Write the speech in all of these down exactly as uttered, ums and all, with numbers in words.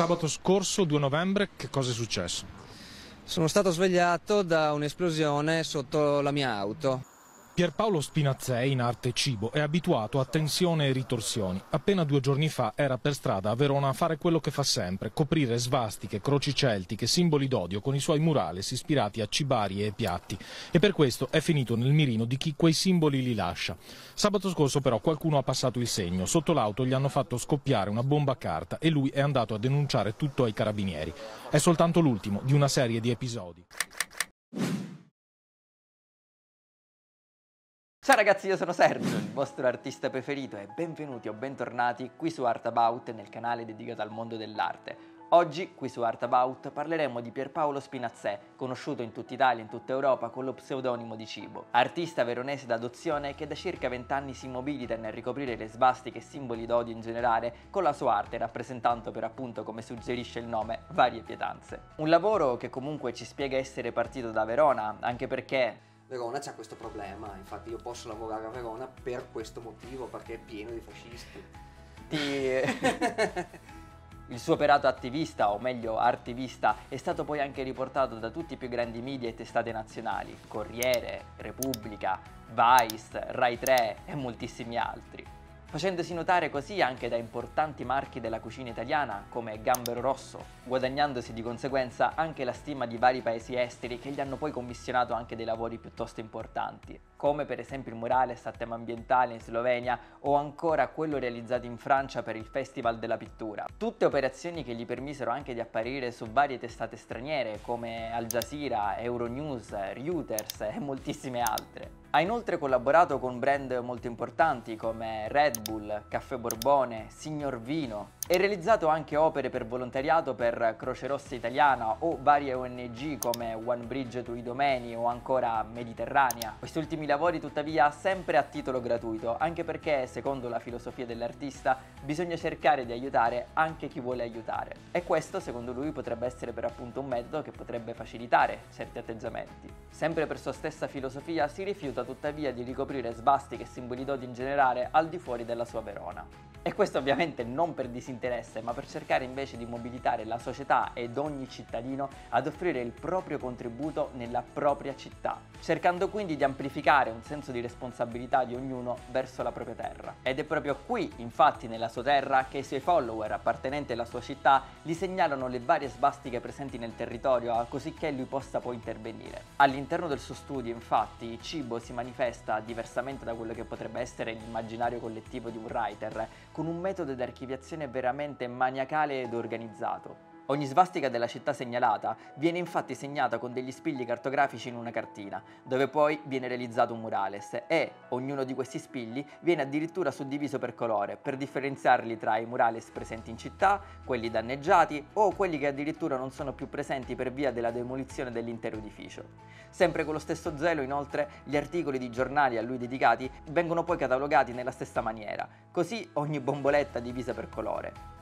Sabato scorso, due novembre, che cosa è successo? Sono stato svegliato da un'esplosione sotto la mia auto. Pier Paolo Spinazzè, in arte Cibo, è abituato a tensione e ritorsioni. Appena due giorni fa era per strada a Verona a fare quello che fa sempre, coprire svastiche, croci celtiche, simboli d'odio con i suoi murales ispirati a cibarie e piatti. E per questo è finito nel mirino di chi quei simboli li lascia. Sabato scorso però qualcuno ha passato il segno. Sotto l'auto gli hanno fatto scoppiare una bomba a carta e lui è andato a denunciare tutto ai carabinieri. È soltanto l'ultimo di una serie di episodi. Ciao ragazzi, io sono Sergio, il vostro artista preferito, e benvenuti o bentornati qui su Art About, nel canale dedicato al mondo dell'arte. Oggi, qui su Art About, parleremo di Pier Paolo Spinazzè, conosciuto in tutta Italia e in tutta Europa con lo pseudonimo di Cibo. Artista veronese d'adozione che da circa vent'anni si mobilita nel ricoprire le svastiche e simboli d'odio in generale con la sua arte, rappresentando per appunto, come suggerisce il nome, varie pietanze. Un lavoro che comunque ci spiega essere partito da Verona, anche perché Verona c'ha questo problema, infatti io posso lavorare a Verona per questo motivo, perché è pieno di fascisti. Ti... Il suo operato attivista, o meglio artivista, è stato poi anche riportato da tutti i più grandi media e testate nazionali, Corriere, Repubblica, Vice, Rai tre e moltissimi altri, facendosi notare così anche da importanti marchi della cucina italiana come Gambero Rosso, guadagnandosi di conseguenza anche la stima di vari paesi esteri che gli hanno poi commissionato anche dei lavori piuttosto importanti, come per esempio il murales a tema ambientale in Slovenia o ancora quello realizzato in Francia per il Festival della Pittura. Tutte operazioni che gli permisero anche di apparire su varie testate straniere come Al Jazeera, Euronews, Reuters e moltissime altre. Ha inoltre collaborato con brand molto importanti come Red Bull, Caffè Borbone, Signor Vino, e realizzato anche opere per volontariato per Croce Rossa Italiana o varie O N G come One Bridge to the Domeni o ancora Mediterranea. Questi ultimi lavori tuttavia sempre a titolo gratuito, anche perché secondo la filosofia dell'artista bisogna cercare di aiutare anche chi vuole aiutare, e questo secondo lui potrebbe essere per appunto un metodo che potrebbe facilitare certi atteggiamenti. Sempre per sua stessa filosofia si rifiuta tuttavia di ricoprire svastiche e simboli d'odio in generale al di fuori della sua Verona. E questo ovviamente non per disinteresse, ma per cercare invece di mobilitare la società ed ogni cittadino ad offrire il proprio contributo nella propria città, cercando quindi di amplificare un senso di responsabilità di ognuno verso la propria terra. Ed è proprio qui, infatti, nella sua terra, che i suoi follower appartenenti alla sua città gli segnalano le varie svastiche presenti nel territorio, cosicché lui possa poi intervenire. All'interno del suo studio, infatti, Cibo si manifesta, diversamente da quello che potrebbe essere l'immaginario collettivo di un writer, con un metodo di archiviazione veramente maniacale ed organizzato. Ogni svastica della città segnalata viene infatti segnata con degli spilli cartografici in una cartina, dove poi viene realizzato un murales, e ognuno di questi spilli viene addirittura suddiviso per colore, per differenziarli tra i murales presenti in città, quelli danneggiati o quelli che addirittura non sono più presenti per via della demolizione dell'intero edificio. Sempre con lo stesso zelo, inoltre, gli articoli di giornali a lui dedicati vengono poi catalogati nella stessa maniera, così ogni bomboletta divisa per colore.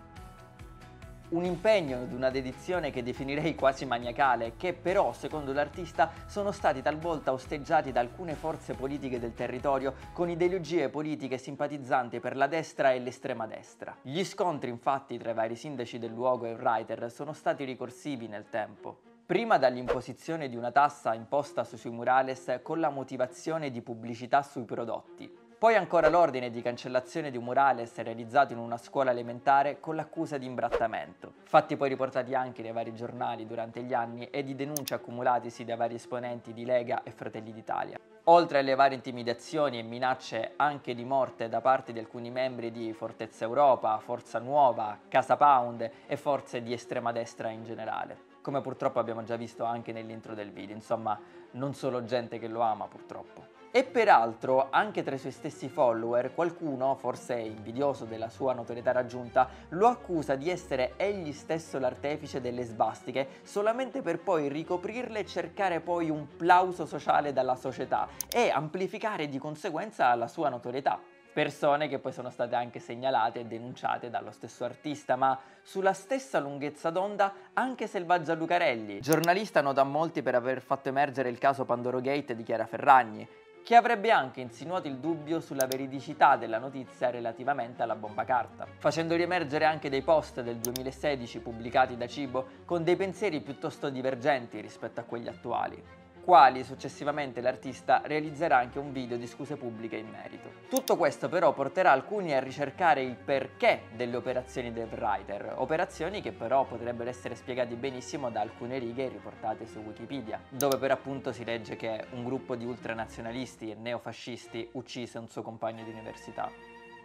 Un impegno ed una dedizione che definirei quasi maniacale, che però, secondo l'artista, sono stati talvolta osteggiati da alcune forze politiche del territorio con ideologie politiche simpatizzanti per la destra e l'estrema destra. Gli scontri, infatti, tra i vari sindaci del luogo e il writer sono stati ricorsivi nel tempo. Prima dall'imposizione di una tassa imposta sui murales con la motivazione di pubblicità sui prodotti. Poi ancora l'ordine di cancellazione di un murales realizzato in una scuola elementare con l'accusa di imbrattamento, fatti poi riportati anche dai vari giornali durante gli anni e di denunce accumulatisi da vari esponenti di Lega e Fratelli d'Italia. Oltre alle varie intimidazioni e minacce anche di morte da parte di alcuni membri di Fortezza Europa, Forza Nuova, Casa Pound e forze di estrema destra in generale, come purtroppo abbiamo già visto anche nell'intro del video, insomma non solo gente che lo ama purtroppo. E peraltro anche tra i suoi stessi follower qualcuno, forse invidioso della sua notorietà raggiunta, lo accusa di essere egli stesso l'artefice delle svastiche solamente per poi ricoprirle e cercare poi un plauso sociale dalla società e amplificare di conseguenza la sua notorietà. Persone che poi sono state anche segnalate e denunciate dallo stesso artista, ma sulla stessa lunghezza d'onda anche Selvaggia Lucarelli, giornalista nota a molti per aver fatto emergere il caso Pandorogate di Chiara Ferragni, che avrebbe anche insinuato il dubbio sulla veridicità della notizia relativamente alla bomba carta, facendo riemergere anche dei post del duemilasedici pubblicati da Cibo con dei pensieri piuttosto divergenti rispetto a quelli attuali, quali successivamente l'artista realizzerà anche un video di scuse pubbliche in merito. Tutto questo però porterà alcuni a ricercare il perché delle operazioni del writer, operazioni che però potrebbero essere spiegate benissimo da alcune righe riportate su Wikipedia, dove per appunto si legge che un gruppo di ultranazionalisti e neofascisti uccise un suo compagno di università.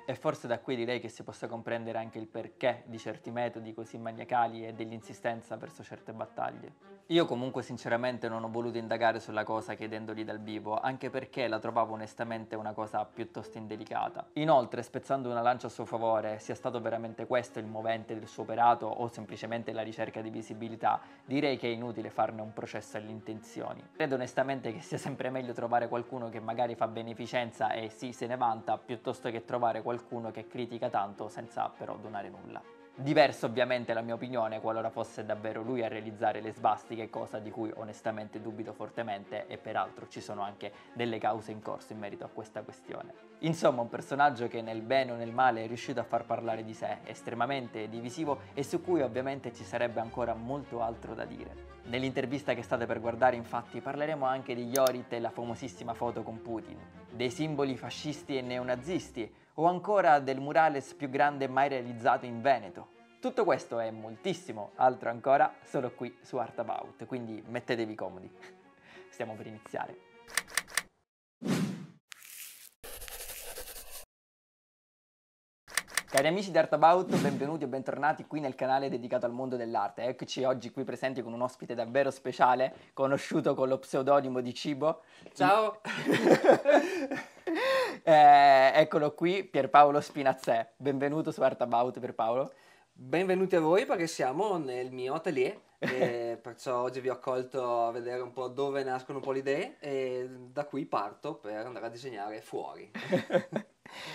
E forse da qui direi che si possa comprendere anche il perché di certi metodi così maniacali e dell'insistenza verso certe battaglie. Io comunque sinceramente non ho voluto indagare sulla cosa chiedendogli dal vivo, anche perché la trovavo onestamente una cosa piuttosto indelicata. Inoltre, spezzando una lancia a suo favore, sia stato veramente questo il movente del suo operato o semplicemente la ricerca di visibilità, direi che è inutile farne un processo alle intenzioni. Credo onestamente che sia sempre meglio trovare qualcuno che magari fa beneficenza e sì, se ne vanta, piuttosto che trovare qualcuno qualcuno che critica tanto senza però donare nulla. Diverso ovviamente la mia opinione qualora fosse davvero lui a realizzare le svastiche, cosa di cui onestamente dubito fortemente, e peraltro ci sono anche delle cause in corso in merito a questa questione. Insomma, un personaggio che nel bene o nel male è riuscito a far parlare di sé, estremamente divisivo e su cui ovviamente ci sarebbe ancora molto altro da dire. Nell'intervista che state per guardare infatti parleremo anche di Jorit e la famosissima foto con Putin, dei simboli fascisti e neonazisti, o ancora del murales più grande mai realizzato in Veneto. Tutto questo è moltissimo, altro ancora, solo qui su Art About, quindi mettetevi comodi. Stiamo per iniziare. Cari amici di Art About, benvenuti e bentornati qui nel canale dedicato al mondo dell'arte. Eccoci oggi qui presenti con un ospite davvero speciale, conosciuto con lo pseudonimo di Cibo. Ciao! eh, eccolo qui, Pier Paolo Spinazzè. Benvenuto su Art About, Pier Paolo. Benvenuti a voi, perché siamo nel mio atelier, eh, perciò oggi vi ho accolto a vedere un po' dove nascono un po' le idee e da qui parto per andare a disegnare fuori.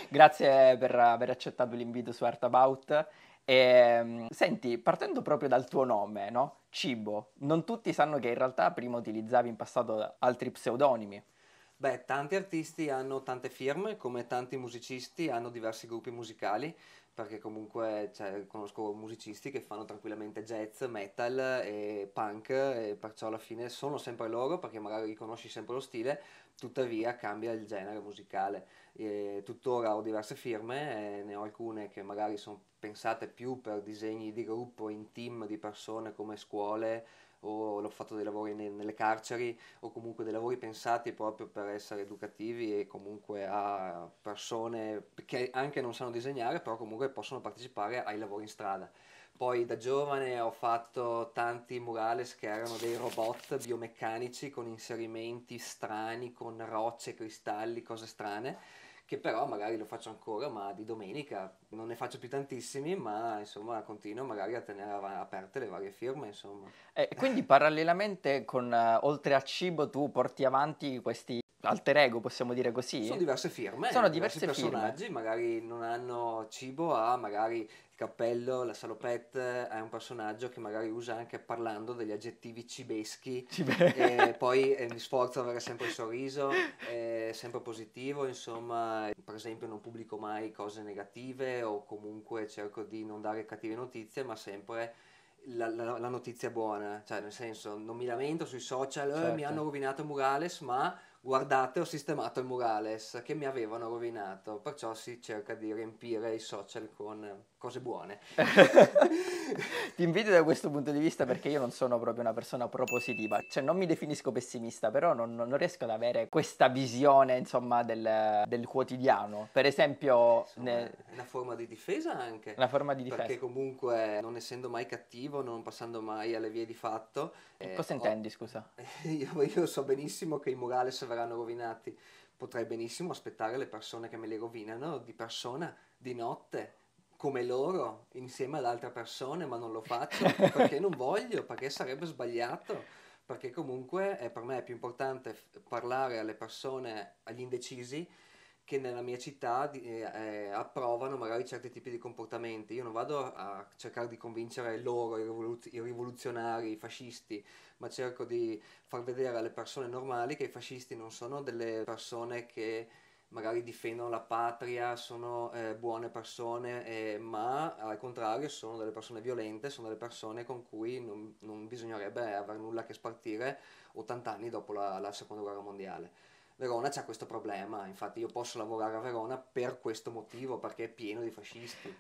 Grazie per aver accettato l'invito su Art About. E, senti, partendo proprio dal tuo nome, no? Cibo, non tutti sanno che in realtà prima utilizzavi in passato altri pseudonimi. Beh, tanti artisti hanno tante firme, come tanti musicisti hanno diversi gruppi musicali, perché comunque cioè, conosco musicisti che fanno tranquillamente jazz, metal e punk, e perciò alla fine sono sempre loro, perché magari riconosci sempre lo stile, tuttavia cambia il genere musicale. E tuttora ho diverse firme, e ne ho alcune che magari sono pensate più per disegni di gruppo, in team di persone come scuole, o l'ho fatto dei lavori nelle carceri, o comunque dei lavori pensati proprio per essere educativi e comunque a persone che anche non sanno disegnare però comunque possono partecipare ai lavori in strada. Poi da giovane ho fatto tanti murales che erano dei robot biomeccanici con inserimenti strani, con rocce, cristalli, cose strane, che però magari lo faccio ancora, ma di domenica non ne faccio più tantissimi, ma insomma continuo magari a tenere aperte le varie firme, insomma. E quindi parallelamente con uh, oltre a Cibo tu porti avanti questi alter ego, possiamo dire così? Sono diverse firme, sono diversi personaggi, firme. Magari non hanno Cibo, ha magari il cappello, la salopette, è un personaggio che magari usa anche parlando degli aggettivi cibeschi, Cibe. E poi eh, mi sforzo ad avere sempre il sorriso, è sempre positivo, insomma, per esempio non pubblico mai cose negative o comunque cerco di non dare cattive notizie, ma sempre... La, la, la notizia buona, cioè nel senso non mi lamento sui social, certo. eh, mi hanno rovinato il murales, ma guardate ho sistemato il murales che mi avevano rovinato, perciò si cerca di riempire i social con cose buone. Ti invito da questo punto di vista perché io non sono proprio una persona propositiva, cioè non mi definisco pessimista, però non, non riesco ad avere questa visione insomma del, del quotidiano, per esempio insomma, ne... una forma di difesa anche, una forma di difesa perché comunque non essendo mai cattivo, non passando mai alle vie di fatto. eh, cosa intendi ho... scusa? io, io so benissimo che i murales verranno rovinati, potrei benissimo aspettare le persone che me li rovinano di persona, di notte come loro, insieme ad altre persone, ma non lo faccio perché non voglio, perché sarebbe sbagliato, perché comunque eh, per me è più importante parlare alle persone, agli indecisi, che nella mia città eh, approvano magari certi tipi di comportamenti. Io non vado a cercare di convincere loro, i, rivoluz- i rivoluzionari, i fascisti, ma cerco di far vedere alle persone normali che i fascisti non sono delle persone che magari difendono la patria, sono eh, buone persone, eh, ma al contrario sono delle persone violente, sono delle persone con cui non, non bisognerebbe avere nulla a che spartire ottanta anni dopo la, la seconda guerra mondiale. Verona c'ha questo problema, infatti io posso lavorare a Verona per questo motivo, perché è pieno di fascisti.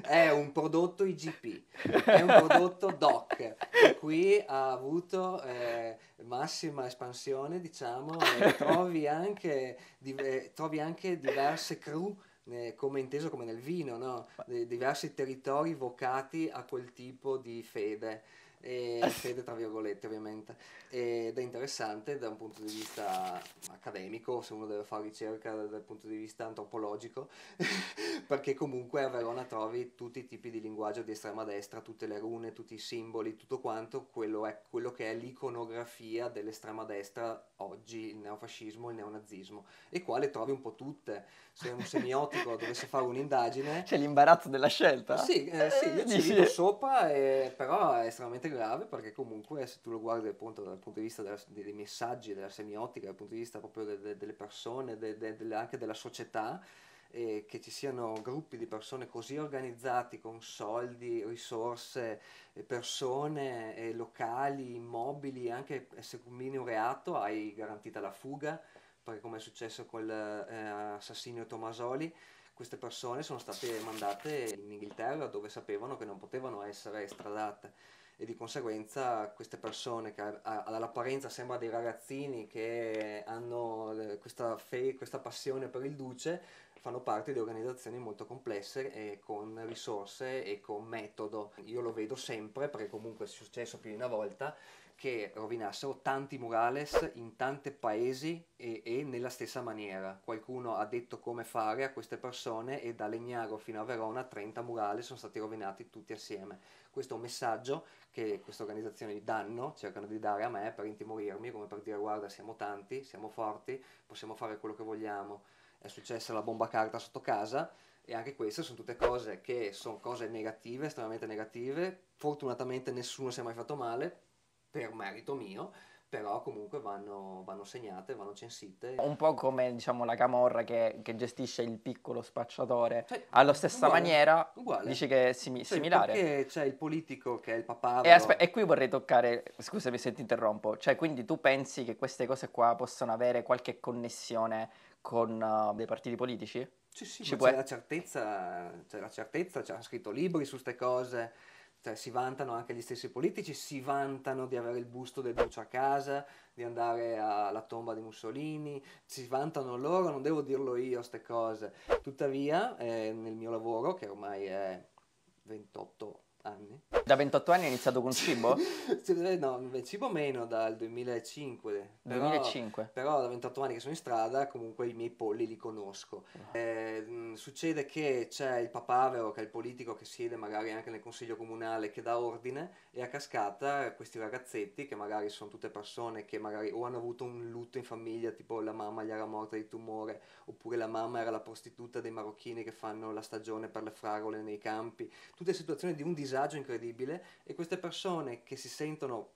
È un prodotto I G P, è un prodotto D O C, che qui ha avuto eh, massima espansione, diciamo, eh, trovi, anche, di, eh, trovi anche diverse crew, eh, come inteso come nel vino, no? De, diversi territori vocati a quel tipo di fede. E fede tra virgolette, ovviamente, ed è interessante da un punto di vista accademico, se uno deve fare ricerca dal punto di vista antropologico, perché comunque a Verona trovi tutti i tipi di linguaggio di estrema destra, tutte le rune, tutti i simboli, tutto quanto quello è quello che è l'iconografia dell'estrema destra oggi, il neofascismo, il neonazismo, e qua le trovi un po' tutte. Se un semiotico dovesse fare un'indagine, c'è l'imbarazzo della scelta. Sì, eh, sì, io ci vivo sopra, eh, però è estremamente grave, perché comunque se tu lo guardi appunto dal punto di vista della, dei messaggi, della semiotica, dal punto di vista proprio de, de, delle persone, de, de, de, anche della società, eh, che ci siano gruppi di persone così organizzati con soldi, risorse, persone, eh, locali, immobili, anche se combini un reato hai garantita la fuga, perché come è successo con l'assassinio eh, Tomasoli, queste persone sono state mandate in Inghilterra, dove sapevano che non potevano essere estradate, e di conseguenza queste persone che all'apparenza sembrano dei ragazzini che hanno questa, fe- questa passione per il duce, fanno parte di organizzazioni molto complesse e con risorse e con metodo. Io lo vedo sempre, perché comunque è successo più di una volta che rovinassero tanti murales in tanti paesi e, e nella stessa maniera. Qualcuno ha detto come fare a queste persone, e da Legnaro fino a Verona trenta murales sono stati rovinati tutti assieme. Questo è un messaggio che queste organizzazioni danno, cercano di dare a me per intimorirmi, come per dire: guarda, siamo tanti, siamo forti, possiamo fare quello che vogliamo. È successa la bomba carta sotto casa, e anche queste sono tutte cose che sono cose negative, estremamente negative. Fortunatamente nessuno si è mai fatto male, per merito mio, però comunque vanno, vanno segnate, vanno censite. Un po' come, diciamo, la camorra che, che gestisce il piccolo spacciatore, cioè, alla stessa uguale, maniera, uguale. Dici che è simi- cioè, similare. Perché c'è il politico che è il papavero. E, aspe- e qui vorrei toccare, scusami se ti interrompo, cioè quindi tu pensi che queste cose qua possano avere qualche connessione con uh, dei partiti politici? Sì, sì, Ci ma può... c'è la certezza, c'è la certezza, c'hanno scritto libri su ste cose. Cioè, si vantano anche gli stessi politici, si vantano di avere il busto del duce a casa, di andare alla tomba di Mussolini, si vantano loro, non devo dirlo io ste cose. Tuttavia, eh, nel mio lavoro, che ormai è ventotto anni... Da ventotto anni hai iniziato con Cibo? No, Cibo meno, dal duemilacinque. duemilacinque. Però, però da ventotto anni che sono in strada, comunque i miei polli li conosco. Eh, mh, succede che c'è il papavero, che è il politico che siede magari anche nel consiglio comunale, che dà ordine, e a cascata questi ragazzetti, che magari sono tutte persone che magari o hanno avuto un lutto in famiglia, tipo la mamma gli era morta di tumore, oppure la mamma era la prostituta dei marocchini che fanno la stagione per le fragole nei campi, tutte situazioni di un disagio incredibile. E queste persone che si sentono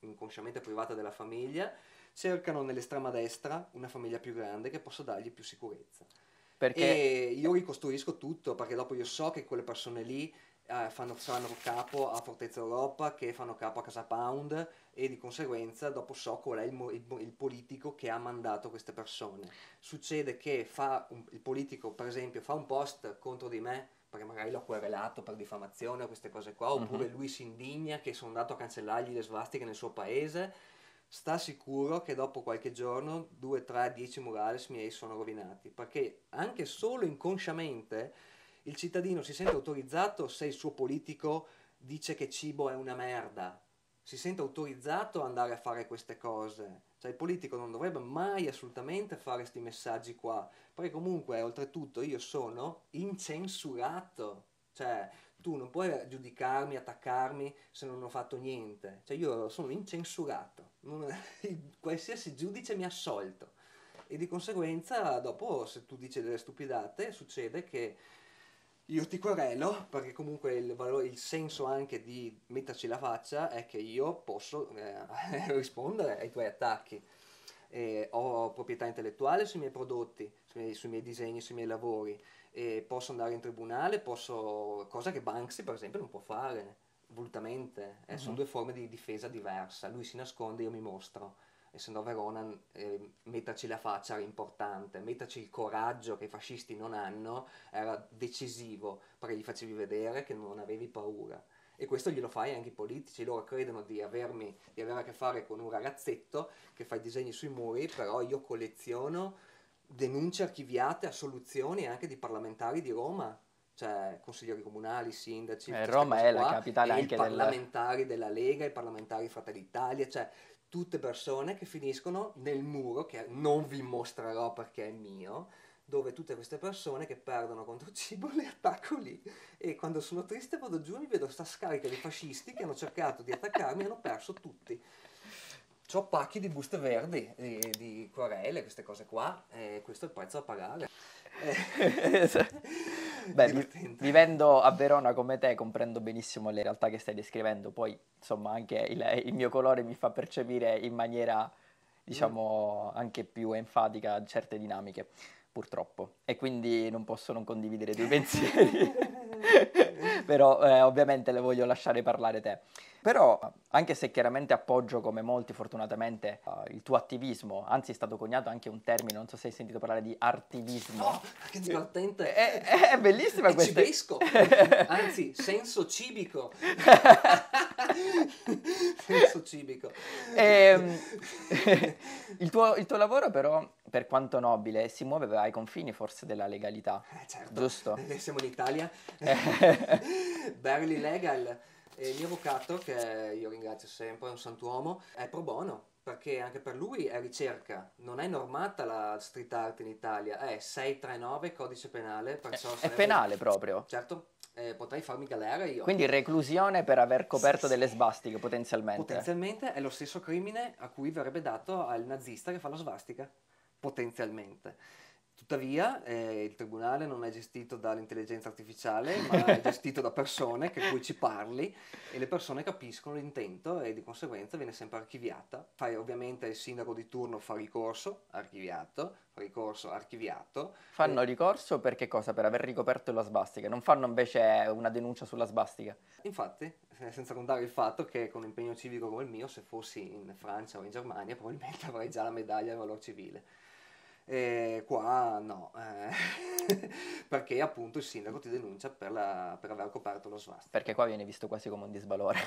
inconsciamente private della famiglia cercano nell'estrema destra una famiglia più grande che possa dargli più sicurezza. Perché... E io ricostruisco tutto, perché dopo io so che quelle persone lì eh, fanno, saranno capo a Fortezza Europa, che fanno capo a Casa Pound, e di conseguenza dopo so qual è il, mo- il, il politico che ha mandato queste persone. Succede che fa un, il politico, per esempio, fa un post contro di me, perché magari l'ho querelato per diffamazione o queste cose qua, oppure uh-huh. lui si indigna che sono andato a cancellargli le svastiche nel suo paese, sta sicuro che dopo qualche giorno due, tre, dieci murales miei sono rovinati, perché anche solo inconsciamente il cittadino si sente autorizzato se il suo politico dice che Cibo è una merda, si sente autorizzato ad andare a fare queste cose. Cioè il politico non dovrebbe mai assolutamente fare questi messaggi qua, perché comunque oltretutto io sono incensurato, cioè tu non puoi giudicarmi, attaccarmi se non ho fatto niente, cioè io sono incensurato, non... qualsiasi giudice mi ha assolto. e di conseguenza dopo, se tu dici delle stupidate, succede che io ti querelo, perché comunque il, valore, il senso anche di metterci la faccia è che io posso eh, rispondere ai tuoi attacchi. Eh, ho proprietà intellettuale sui miei prodotti, sui miei, sui miei disegni, sui miei lavori, eh, posso andare in tribunale, posso, cosa che Banksy per esempio non può fare volutamente. Eh, uh-huh. Sono due forme di difesa diversa, lui si nasconde, io mi mostro. Essendo a Verona, eh, metterci la faccia era importante, metterci il coraggio che i fascisti non hanno era decisivo, perché gli facevi vedere che non avevi paura. E questo glielo fai anche i politici, loro credono di, avermi, di avere a che fare con un ragazzetto che fa i disegni sui muri, però io colleziono denunce archiviate, assoluzioni anche di parlamentari di Roma, cioè consiglieri comunali, sindaci, eh, Roma è la capitale anche del... parlamentari della Lega, i parlamentari Fratelli d'Italia, cioè tutte persone che finiscono nel muro, che non vi mostrerò perché è mio, dove tutte queste persone che perdono contro Cibo le attacco lì, e quando sono triste vado giù e mi vedo sta scarica di fascisti che hanno cercato di attaccarmi e hanno perso tutti. C'ho pacchi di buste verdi, di, di querele, queste cose qua, e questo è il prezzo da pagare. Beh, vivendo a Verona come te comprendo benissimo le realtà che stai descrivendo, poi insomma anche il, il mio colore mi fa percepire in maniera diciamo anche più enfatica certe dinamiche, purtroppo, e quindi non posso non condividere i tuoi pensieri. Però eh, ovviamente le voglio lasciare parlare te. Però anche se chiaramente appoggio come molti fortunatamente uh, il tuo attivismo, anzi è stato coniato anche un termine, non so se hai sentito parlare di artivismo. Oh, che divertente! È, è, è bellissima è questa. Cibesco, anzi senso cibico. Senso cibico. E, il, tuo, il tuo lavoro però, per quanto nobile, si muove ai confini forse della legalità. Eh, certo. Giusto? Siamo in Italia. Barely legal. E il mio avvocato, che io ringrazio sempre, è un santuomo, è pro bono, perché anche per lui è ricerca, non è normata la street art in Italia, è sei tre nove codice penale, perciò è, sarebbe... è penale proprio? Certo, eh, potrei farmi galera io. Quindi reclusione per aver coperto sì, delle svastiche potenzialmente? Potenzialmente è lo stesso crimine a cui verrebbe dato al nazista che fa la svastica, potenzialmente. Tuttavia eh, il tribunale non è gestito dall'intelligenza artificiale, ma è gestito da persone che cui ci parli, e le persone capiscono l'intento e di conseguenza viene sempre archiviata. Fai, ovviamente il sindaco di turno fa ricorso, archiviato, fa ricorso, archiviato. Fanno e... ricorso per che cosa? Per aver ricoperto la svastica, non fanno invece una denuncia sulla svastica? Infatti, senza contare il fatto che con un impegno civico come il mio, se fossi in Francia o in Germania probabilmente avrei già la medaglia del valor civile. E qua no, eh, perché appunto il sindaco ti denuncia per, la, per aver coperto lo svastico. Perché qua viene visto quasi come un disvalore,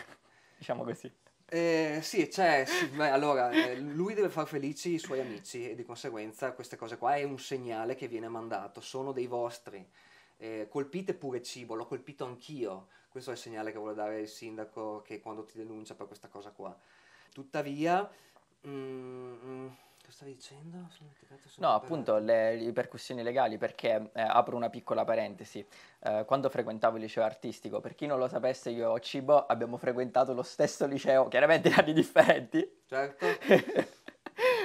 diciamo così. Eh, sì, cioè, sì, beh, allora, eh, lui deve far felici i suoi amici e di conseguenza queste cose qua è un segnale che viene mandato, sono dei vostri. Eh, colpite pure Cibo, l'ho colpito anch'io, questo è il segnale che vuole dare il sindaco che quando ti denuncia per questa cosa qua. Tuttavia... Mm, stavi dicendo? Sono sono no, appunto le ripercussioni legali, perché eh, apro una piccola parentesi, eh, quando frequentavo il liceo artistico, per chi non lo sapesse io e Cibo abbiamo frequentato lo stesso liceo, chiaramente in anni differenti. Certo,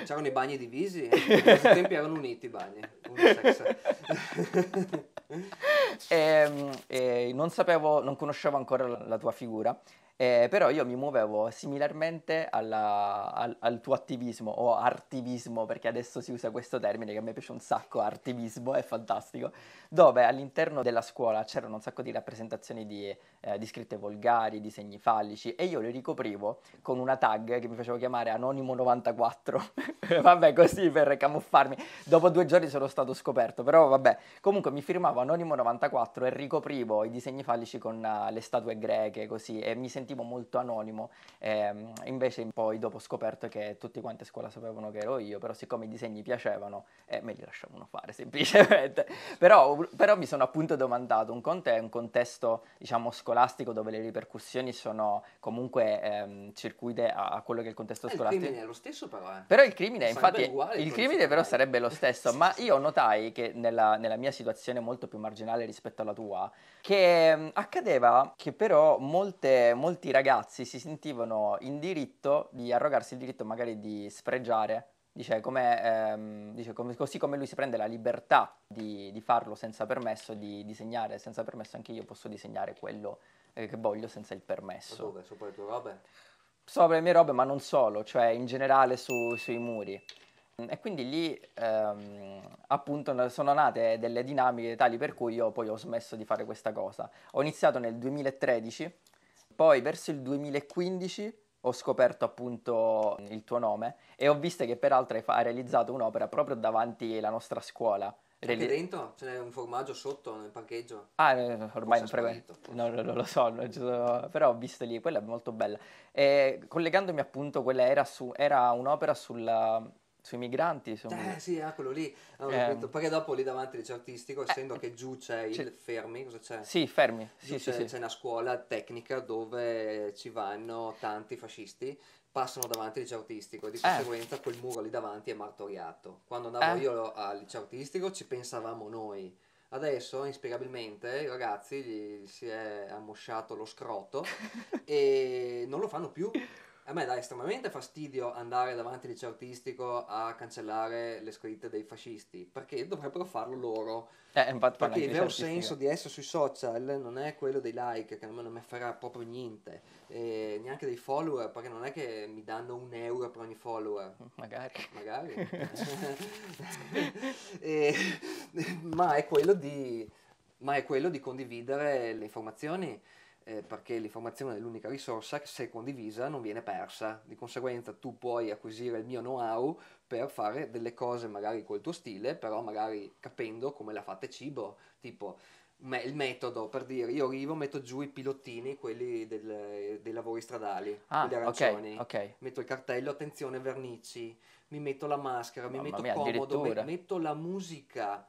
c'erano i bagni divisi, in questi tempi erano uniti i bagni, unisex. e, e non sapevo, non conoscevo ancora la, la tua figura. Eh, però io mi muovevo similarmente alla, al, al tuo attivismo o artivismo, perché adesso si usa questo termine che a me piace un sacco, artivismo, è fantastico, dove all'interno della scuola c'erano un sacco di rappresentazioni di, eh, di scritte volgari, di segni fallici, e io le ricoprivo con una tag che mi facevo chiamare Anonimo novantaquattro. Vabbè, così per camuffarmi. Dopo due giorni sono stato scoperto, però vabbè, comunque mi firmavo Anonimo novantaquattro e ricoprivo i disegni fallici con uh, le statue greche, così, e mi sentivo molto anonimo. Ehm, invece poi dopo ho scoperto che tutti quanti a scuola sapevano che ero io, però siccome i disegni piacevano eh, me li lasciavano fare semplicemente. però, però mi sono appunto domandato, un conto è un contesto diciamo scolastico dove le ripercussioni sono comunque ehm, circuite a, a quello che è il contesto eh, scolastico. Il crimine è lo stesso però eh. Però il crimine sarebbe infatti uguale, il crimine però sarebbe lo stesso. Ma io notai che nella, nella mia situazione molto più marginale rispetto alla tua, che ehm, accadeva che però molte, molte molti ragazzi si sentivano in diritto di arrogarsi il diritto magari di sfregiare Dice, come, ehm, dice come, così come lui si prende la libertà di, di farlo senza permesso, di disegnare senza permesso, anche io posso disegnare quello eh, che voglio senza il permesso. Dove? Sopra le tue robe? Sopra le mie robe, ma non solo, cioè in generale su, sui muri. E quindi lì ehm, appunto sono nate delle dinamiche tali per cui io poi ho smesso di fare questa cosa. Ho iniziato nel duemilatredici, poi verso il duemilaquindici... ho scoperto appunto il tuo nome e ho visto che peraltro hai realizzato un'opera proprio davanti alla nostra scuola. Reali- anche dentro? C'è un formaggio sotto nel parcheggio? Ah, ormai non frequento. No, no, non lo so, non sono... però ho visto lì, quella è molto bella. E collegandomi appunto, quella era, su, era un'opera sulla... sui migranti, su... eh sì, ah, quello lì, allora, eh, perché dopo lì davanti dice artistico, essendo eh, che giù c'è il c'è... Fermi, cosa c'è? Sì, Fermi, sì, c'è, sì, c'è sì. Una scuola tecnica dove ci vanno tanti fascisti, passano davanti al liceo artistico e di conseguenza eh. quel muro lì davanti è martoriato. Quando andavo eh. io al liceo artistico ci pensavamo noi, adesso inspiegabilmente i ragazzi gli si è ammosciato lo scroto e non lo fanno più. A me dà estremamente fastidio andare davanti al liceo artistico a cancellare le scritte dei fascisti, perché dovrebbero farlo loro. Eh, infatti, perché il vero senso di essere sui social non è quello dei like, che a me non mi farà proprio niente, e neanche dei follower, perché non è che mi danno un euro per ogni follower. Magari. Magari. e, ma, è quello di, ma è quello di condividere le informazioni. Eh, perché l'informazione è l'unica risorsa che se condivisa non viene persa, di conseguenza tu puoi acquisire il mio know-how per fare delle cose magari col tuo stile, però magari capendo come la fate Cibo, tipo me- il metodo, per dire, io arrivo, metto giù i pilottini, quelli del, dei lavori stradali, ah, quelli arancioni, okay, okay. Metto il cartello, attenzione vernici, mi metto la maschera, Mamma mi metto mia, comodo, me- metto la musica,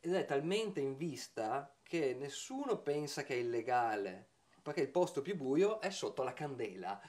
ed è talmente in vista che nessuno pensa che è illegale, perché il posto più buio è sotto la candela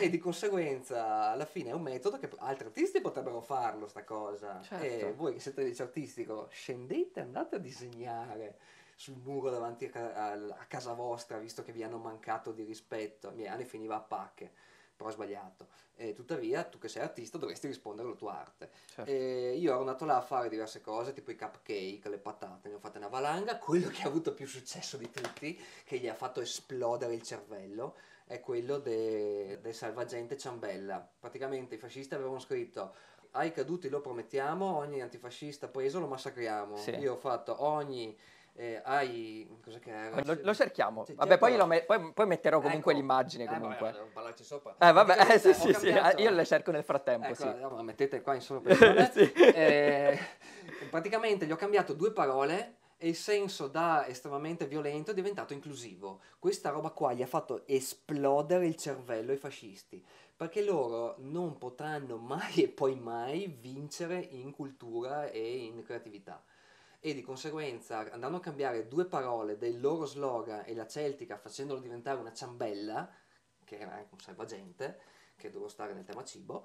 e di conseguenza alla fine è un metodo che altri artisti potrebbero farlo sta cosa, certo. E voi che siete liceo artistico scendete, andate a disegnare sul muro davanti a, a, a casa vostra, visto che vi hanno mancato di rispetto. I miei anni finiva a pacche, però ho sbagliato, e tuttavia tu che sei artista dovresti rispondere alla tua arte, certo. E io ero nato là a fare diverse cose, tipo i cupcake, le patate, ne ho fatte una valanga. Quello che ha avuto più successo di tutti, che gli ha fatto esplodere il cervello, è quello del de salvagente ciambella. Praticamente i fascisti avevano scritto: ai caduti lo promettiamo, ogni antifascista preso lo massacriamo, sì. Io ho fatto ogni... Eh, hai cosa che era? Lo, lo cerchiamo. Sì, vabbè, poi, lo me- poi, poi metterò comunque, ecco, l'Immagine comunque. Eh, vabbè, non parlarci sopra. Eh, vabbè, eh, sì, sì, sì, io le cerco nel frattempo. Ecco, sì. Allora, mettete qua in solo per sì. eh, praticamente gli ho cambiato due parole e il senso da estremamente violento è diventato inclusivo. Questa roba qua gli ha fatto esplodere il cervello ai fascisti, perché loro non potranno mai e poi mai vincere in cultura e in creatività. E di conseguenza, andando a cambiare due parole del loro slogan e la celtica, facendolo diventare una ciambella, che era anche un salvagente, che dovevo stare nel tema cibo,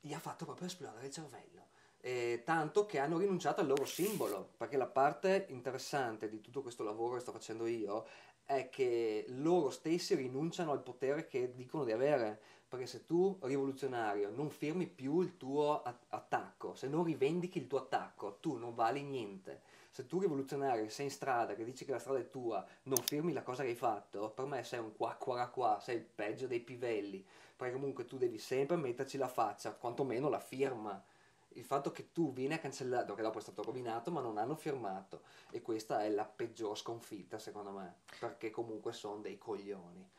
gli ha fatto proprio esplodere il cervello. E tanto che hanno rinunciato al loro simbolo, perché la parte interessante di tutto questo lavoro che sto facendo io è che loro stessi rinunciano al potere che dicono di avere. Perché se tu, rivoluzionario, non firmi più il tuo attacco, se non rivendichi il tuo attacco, tu non vali niente. Se tu, rivoluzionario, sei in strada, che dici che la strada è tua, non firmi la cosa che hai fatto, per me sei un qua qua qua, sei il peggio dei pivelli. Perché comunque tu devi sempre metterci la faccia, quantomeno la firma. Il fatto che tu vieni a cancellare, che dopo è stato rovinato, ma non hanno firmato. E questa è la peggior sconfitta, secondo me, perché comunque sono dei coglioni.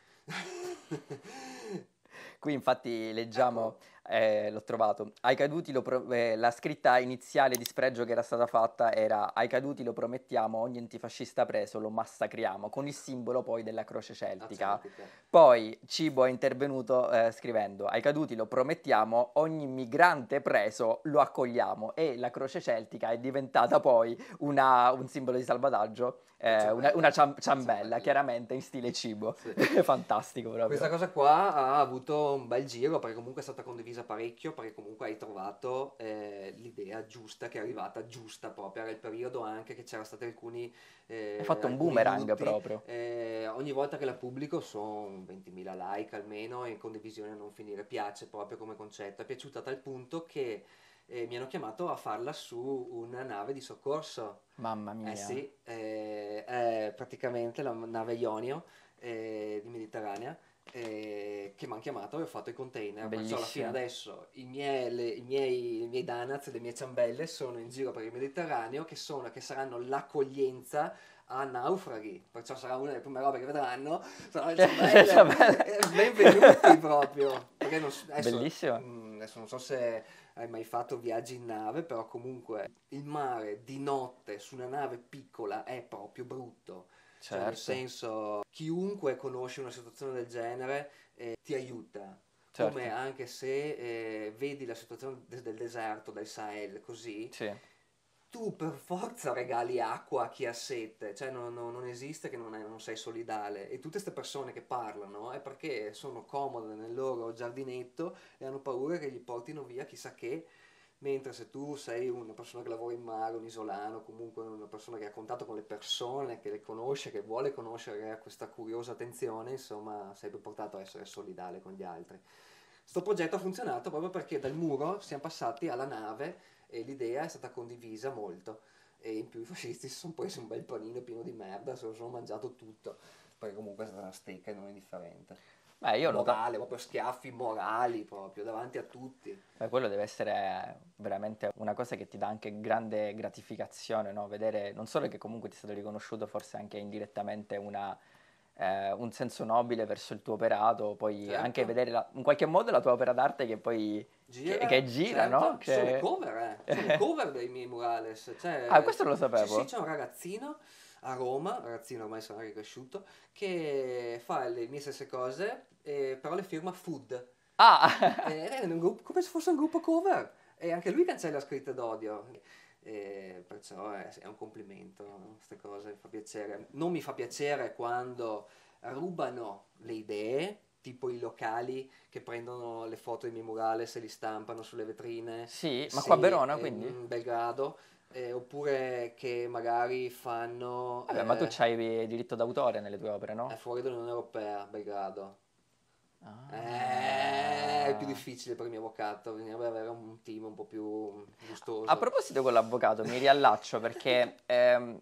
Qui infatti leggiamo, eh, l'ho trovato, ai caduti lo pro- eh, la scritta iniziale di spregio che era stata fatta era: ai caduti lo promettiamo, ogni antifascista preso lo massacriamo, con il simbolo poi della croce celtica. Poi Cibo è intervenuto eh, scrivendo: ai caduti lo promettiamo, ogni migrante preso lo accogliamo, e la croce celtica è diventata poi una, un simbolo di salvataggio, eh, ciambella. una, una ciam- ciambella, ciambella, chiaramente in stile Cibo, sì. Fantastico proprio. Questa cosa qua ha avuto un bel giro, perché comunque è stata condivisa parecchio, perché comunque hai trovato eh, l'idea giusta, che è arrivata giusta proprio, era il periodo anche che c'era stati alcuni eh, hai fatto un boomerang minuti, proprio eh, ogni volta che la pubblico sono ventimila like almeno, e condivisione non finire, piace proprio come concetto, è piaciuta a tal punto che e mi hanno chiamato a farla su una nave di soccorso. Mamma mia. Eh sì, eh, è praticamente la nave Ionio eh, di Mediterranea, eh, che mi hanno chiamato e ho fatto i container. Perciò alla fine adesso i miei, le, i miei, i miei donuts, le mie ciambelle sono in giro per il Mediterraneo, che, sono, che saranno l'accoglienza a naufraghi, perciò sarà una delle prime robe che vedranno, sarà le ciambelle. Benvenuti proprio. Perché non, adesso, bellissimo. Mh, adesso non so se hai mai fatto viaggi in nave, però comunque il mare di notte su una nave piccola è proprio brutto. Certo. Cioè, nel senso, chiunque conosce una situazione del genere eh, ti aiuta. Certo. Come anche se eh, vedi la situazione de- del deserto, del Sahel, così... Sì. Tu per forza regali acqua a chi ha sete, cioè non, non, non esiste che non, è, non sei solidale. E tutte queste persone che parlano è perché sono comode nel loro giardinetto e hanno paura che gli portino via chissà che, mentre se tu sei una persona che lavora in mare, un isolano, comunque una persona che ha contatto con le persone, che le conosce, che vuole conoscere, ha questa curiosa attenzione, insomma, sei più portato a essere solidale con gli altri. Sto progetto ha funzionato proprio perché dal muro siamo passati alla nave e l'idea è stata condivisa molto, e in più i fascisti si sono presi un bel panino pieno di merda, se lo sono mangiato tutto, perché comunque è stata una stecca e non è differente. Beh, io morale, lo... proprio schiaffi morali proprio davanti a tutti. Beh, quello deve essere veramente una cosa che ti dà anche grande gratificazione, no? Vedere non solo che comunque ti è stato riconosciuto forse anche indirettamente una... Eh, un senso nobile verso il tuo operato, poi certo. Anche vedere la, in qualche modo la tua opera d'arte che poi gira, che, che gira certo. No? Che... sono cover, eh. sono cover dei miei murales, cioè, ah questo non lo sapevo. Sì, c'è un ragazzino a Roma, ragazzino ormai sono cresciuto, che fa le mie stesse cose, eh, però le firma food. Ah! È in un gruppo, come se fosse un gruppo cover, e anche lui cancella scritte d'odio. E perciò è, è un complimento, no? Queste cose mi fa piacere. Non mi fa piacere quando rubano le idee, tipo i locali che prendono le foto dei miei murales e li stampano sulle vetrine. Sì, ma sì, qua a Verona quindi? In Belgrado. Eh, oppure che magari fanno... Vabbè, eh, ma tu c'hai diritto d'autore nelle tue opere, no? È fuori dall'Unione Europea, Belgrado. Ah. Eh, è più difficile per il mio avvocato, bisognerebbe avere un team un po' più gustoso. A proposito con l'avvocato mi riallaccio perché ehm,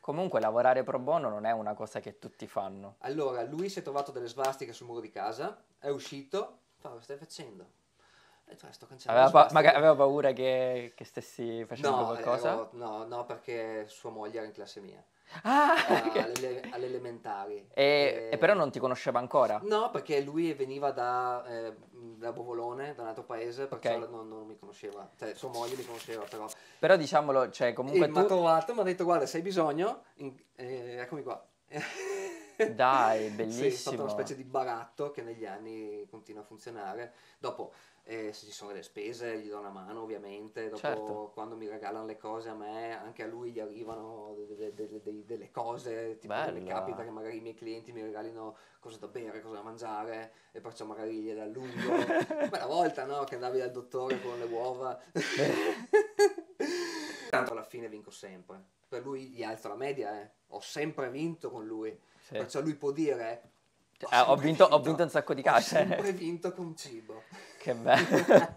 comunque lavorare pro bono non è una cosa che tutti fanno. Allora, lui si è trovato delle svastiche sul muro di casa, è uscito, fa, cosa stai facendo? E cioè, sto cancellando aveva, pa- magari aveva paura che, che stessi facendo no, qualcosa? Ero, no, no, perché sua moglie era in classe mia. Ah, a, okay. alle, alle elementari e, e, e però non ti conosceva ancora? No, perché lui veniva da, eh, da Bovolone, da un altro paese, perciò okay. non, non mi conosceva, cioè sua moglie mi conosceva, però però diciamolo, cioè comunque tu... mi ha trovato, mi ha detto guarda se hai bisogno in... eh, eccomi qua. Dai, bellissimo. Sì, è stata una specie di baratto che negli anni continua a funzionare. Dopo eh, se ci sono delle spese gli do una mano ovviamente. Dopo certo. Quando mi regalano le cose a me, anche a lui gli arrivano de- de- de- de- delle cose. Tipo mi capita che magari i miei clienti mi regalino cose da bere, cose da mangiare, e perciò magari gliele allungo. Ma una volta no, che andavi dal dottore con le uova. Tanto alla fine vinco sempre. Per lui gli alzo la media, eh. Ho sempre vinto con lui. Sì. Perciò lui può dire ho, eh, ho, vinto, vinto, ho vinto un sacco di case. Ho sempre vinto con Cibo. Che bello.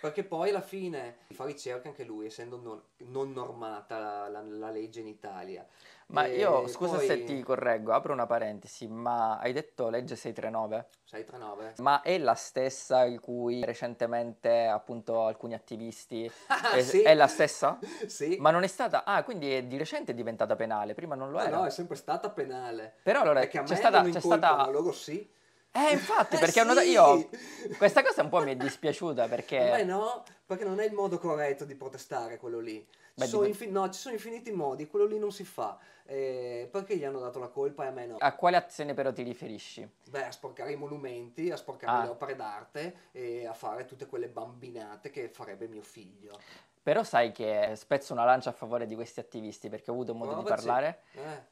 Perché poi alla fine fa ricerca anche lui, essendo non, non normata la, la, la legge in Italia. Ma e io, scusa poi... se ti correggo, apro una parentesi, ma hai detto legge sei trentanove? sei trentanove. Ma è la stessa in cui recentemente appunto alcuni attivisti... Ah, è, sì. È la stessa? Sì. Ma non è stata... Ah, quindi è di recente è diventata penale, prima non lo era. No, no, è sempre stata penale. Però allora c'è, c'è stata... C'è stata... loro sì. Eh, infatti, perché eh, sì. una... io questa cosa un po' mi è dispiaciuta perché... Beh no, perché non è il modo corretto di protestare quello lì. Beh, sono infin... No, ci sono infiniti modi, quello lì non si fa. Eh, perché gli hanno dato la colpa e a me no? A quale azione però ti riferisci? Beh, a sporcare i monumenti, a sporcare ah. le opere d'arte e a fare tutte quelle bambinate che farebbe mio figlio. Però sai che spezzo una lancia a favore di questi attivisti perché ho avuto modo Provaci. di parlare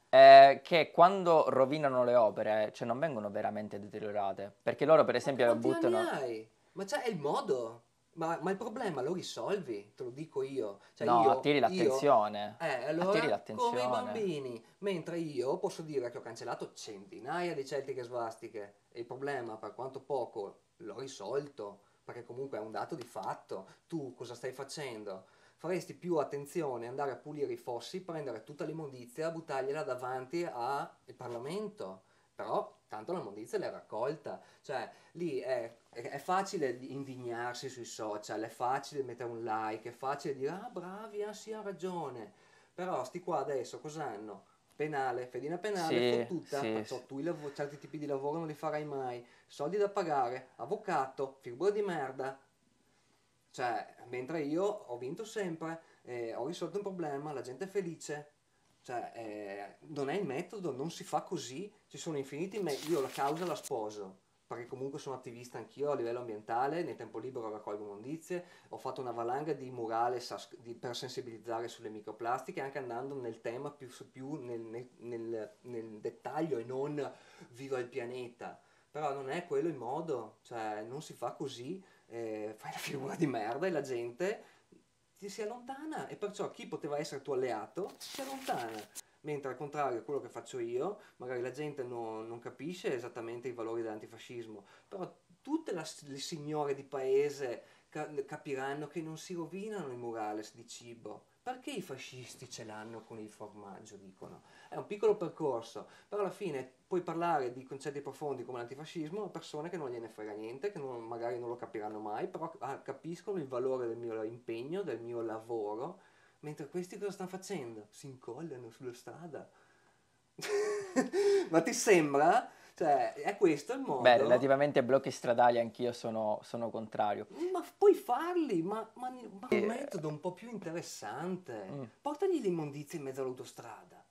eh. Eh, che quando rovinano le opere cioè non vengono veramente deteriorate perché loro per esempio ma lo buttano hai? Ma c'è il modo ma, ma il problema lo risolvi, te lo dico io cioè no, io, attiri l'attenzione io, eh, allora attiri l'attenzione. Come i bambini mentre io posso dire che ho cancellato centinaia di celtiche svastiche e il problema per quanto poco l'ho risolto perché comunque è un dato di fatto. Tu cosa stai facendo? Faresti più attenzione andare a pulire i fossi, prendere tutta l'immondizia e buttargliela davanti al Parlamento. Però tanto l'immondizia l'hai raccolta. Cioè, lì è, è facile indignarsi sui social, è facile mettere un like, è facile dire ah bravi, ah sì, ha ragione. Però sti qua adesso cos'hanno? Penale, fedina penale, sì, fottuta, sì, perciò sì. tu i lav- certi tipi di lavoro non li farai mai, soldi da pagare, avvocato, figura di merda. Cioè, mentre io ho vinto sempre, eh, ho risolto un problema, la gente è felice. Cioè, eh, non è il metodo, non si fa così, ci sono infiniti, me- io la causa la sposo. Perché comunque sono attivista anch'io a livello ambientale, nel tempo libero raccolgo immondizie, ho fatto una valanga di murale sas- di, per sensibilizzare sulle microplastiche, anche andando nel tema più, più nel, nel, nel, nel dettaglio e non viva il pianeta. Però non è quello il modo, cioè non si fa così, eh, fai la figura di merda e la gente ti si allontana, e perciò chi poteva essere tuo alleato si allontana. Mentre al contrario quello che faccio io, magari la gente no, non capisce esattamente i valori dell'antifascismo, però tutte la, le signore di paese ca- capiranno che non si rovinano i murales di Cibo. Perché i fascisti ce l'hanno con il formaggio, dicono? È un piccolo percorso, però alla fine puoi parlare di concetti profondi come l'antifascismo a persone che non gliene frega niente, che non, magari non lo capiranno mai, però ah, capiscono il valore del mio impegno, del mio lavoro. Mentre questi cosa stanno facendo? Si incollano sulla strada. Ma ti sembra? Cioè, è questo il modo? Beh, relativamente ai blocchi stradali anch'io sono, sono contrario. Ma puoi farli, ma, ma, ma un metodo un po' più interessante. Mm. Portagli l'immondizia in mezzo all'autostrada.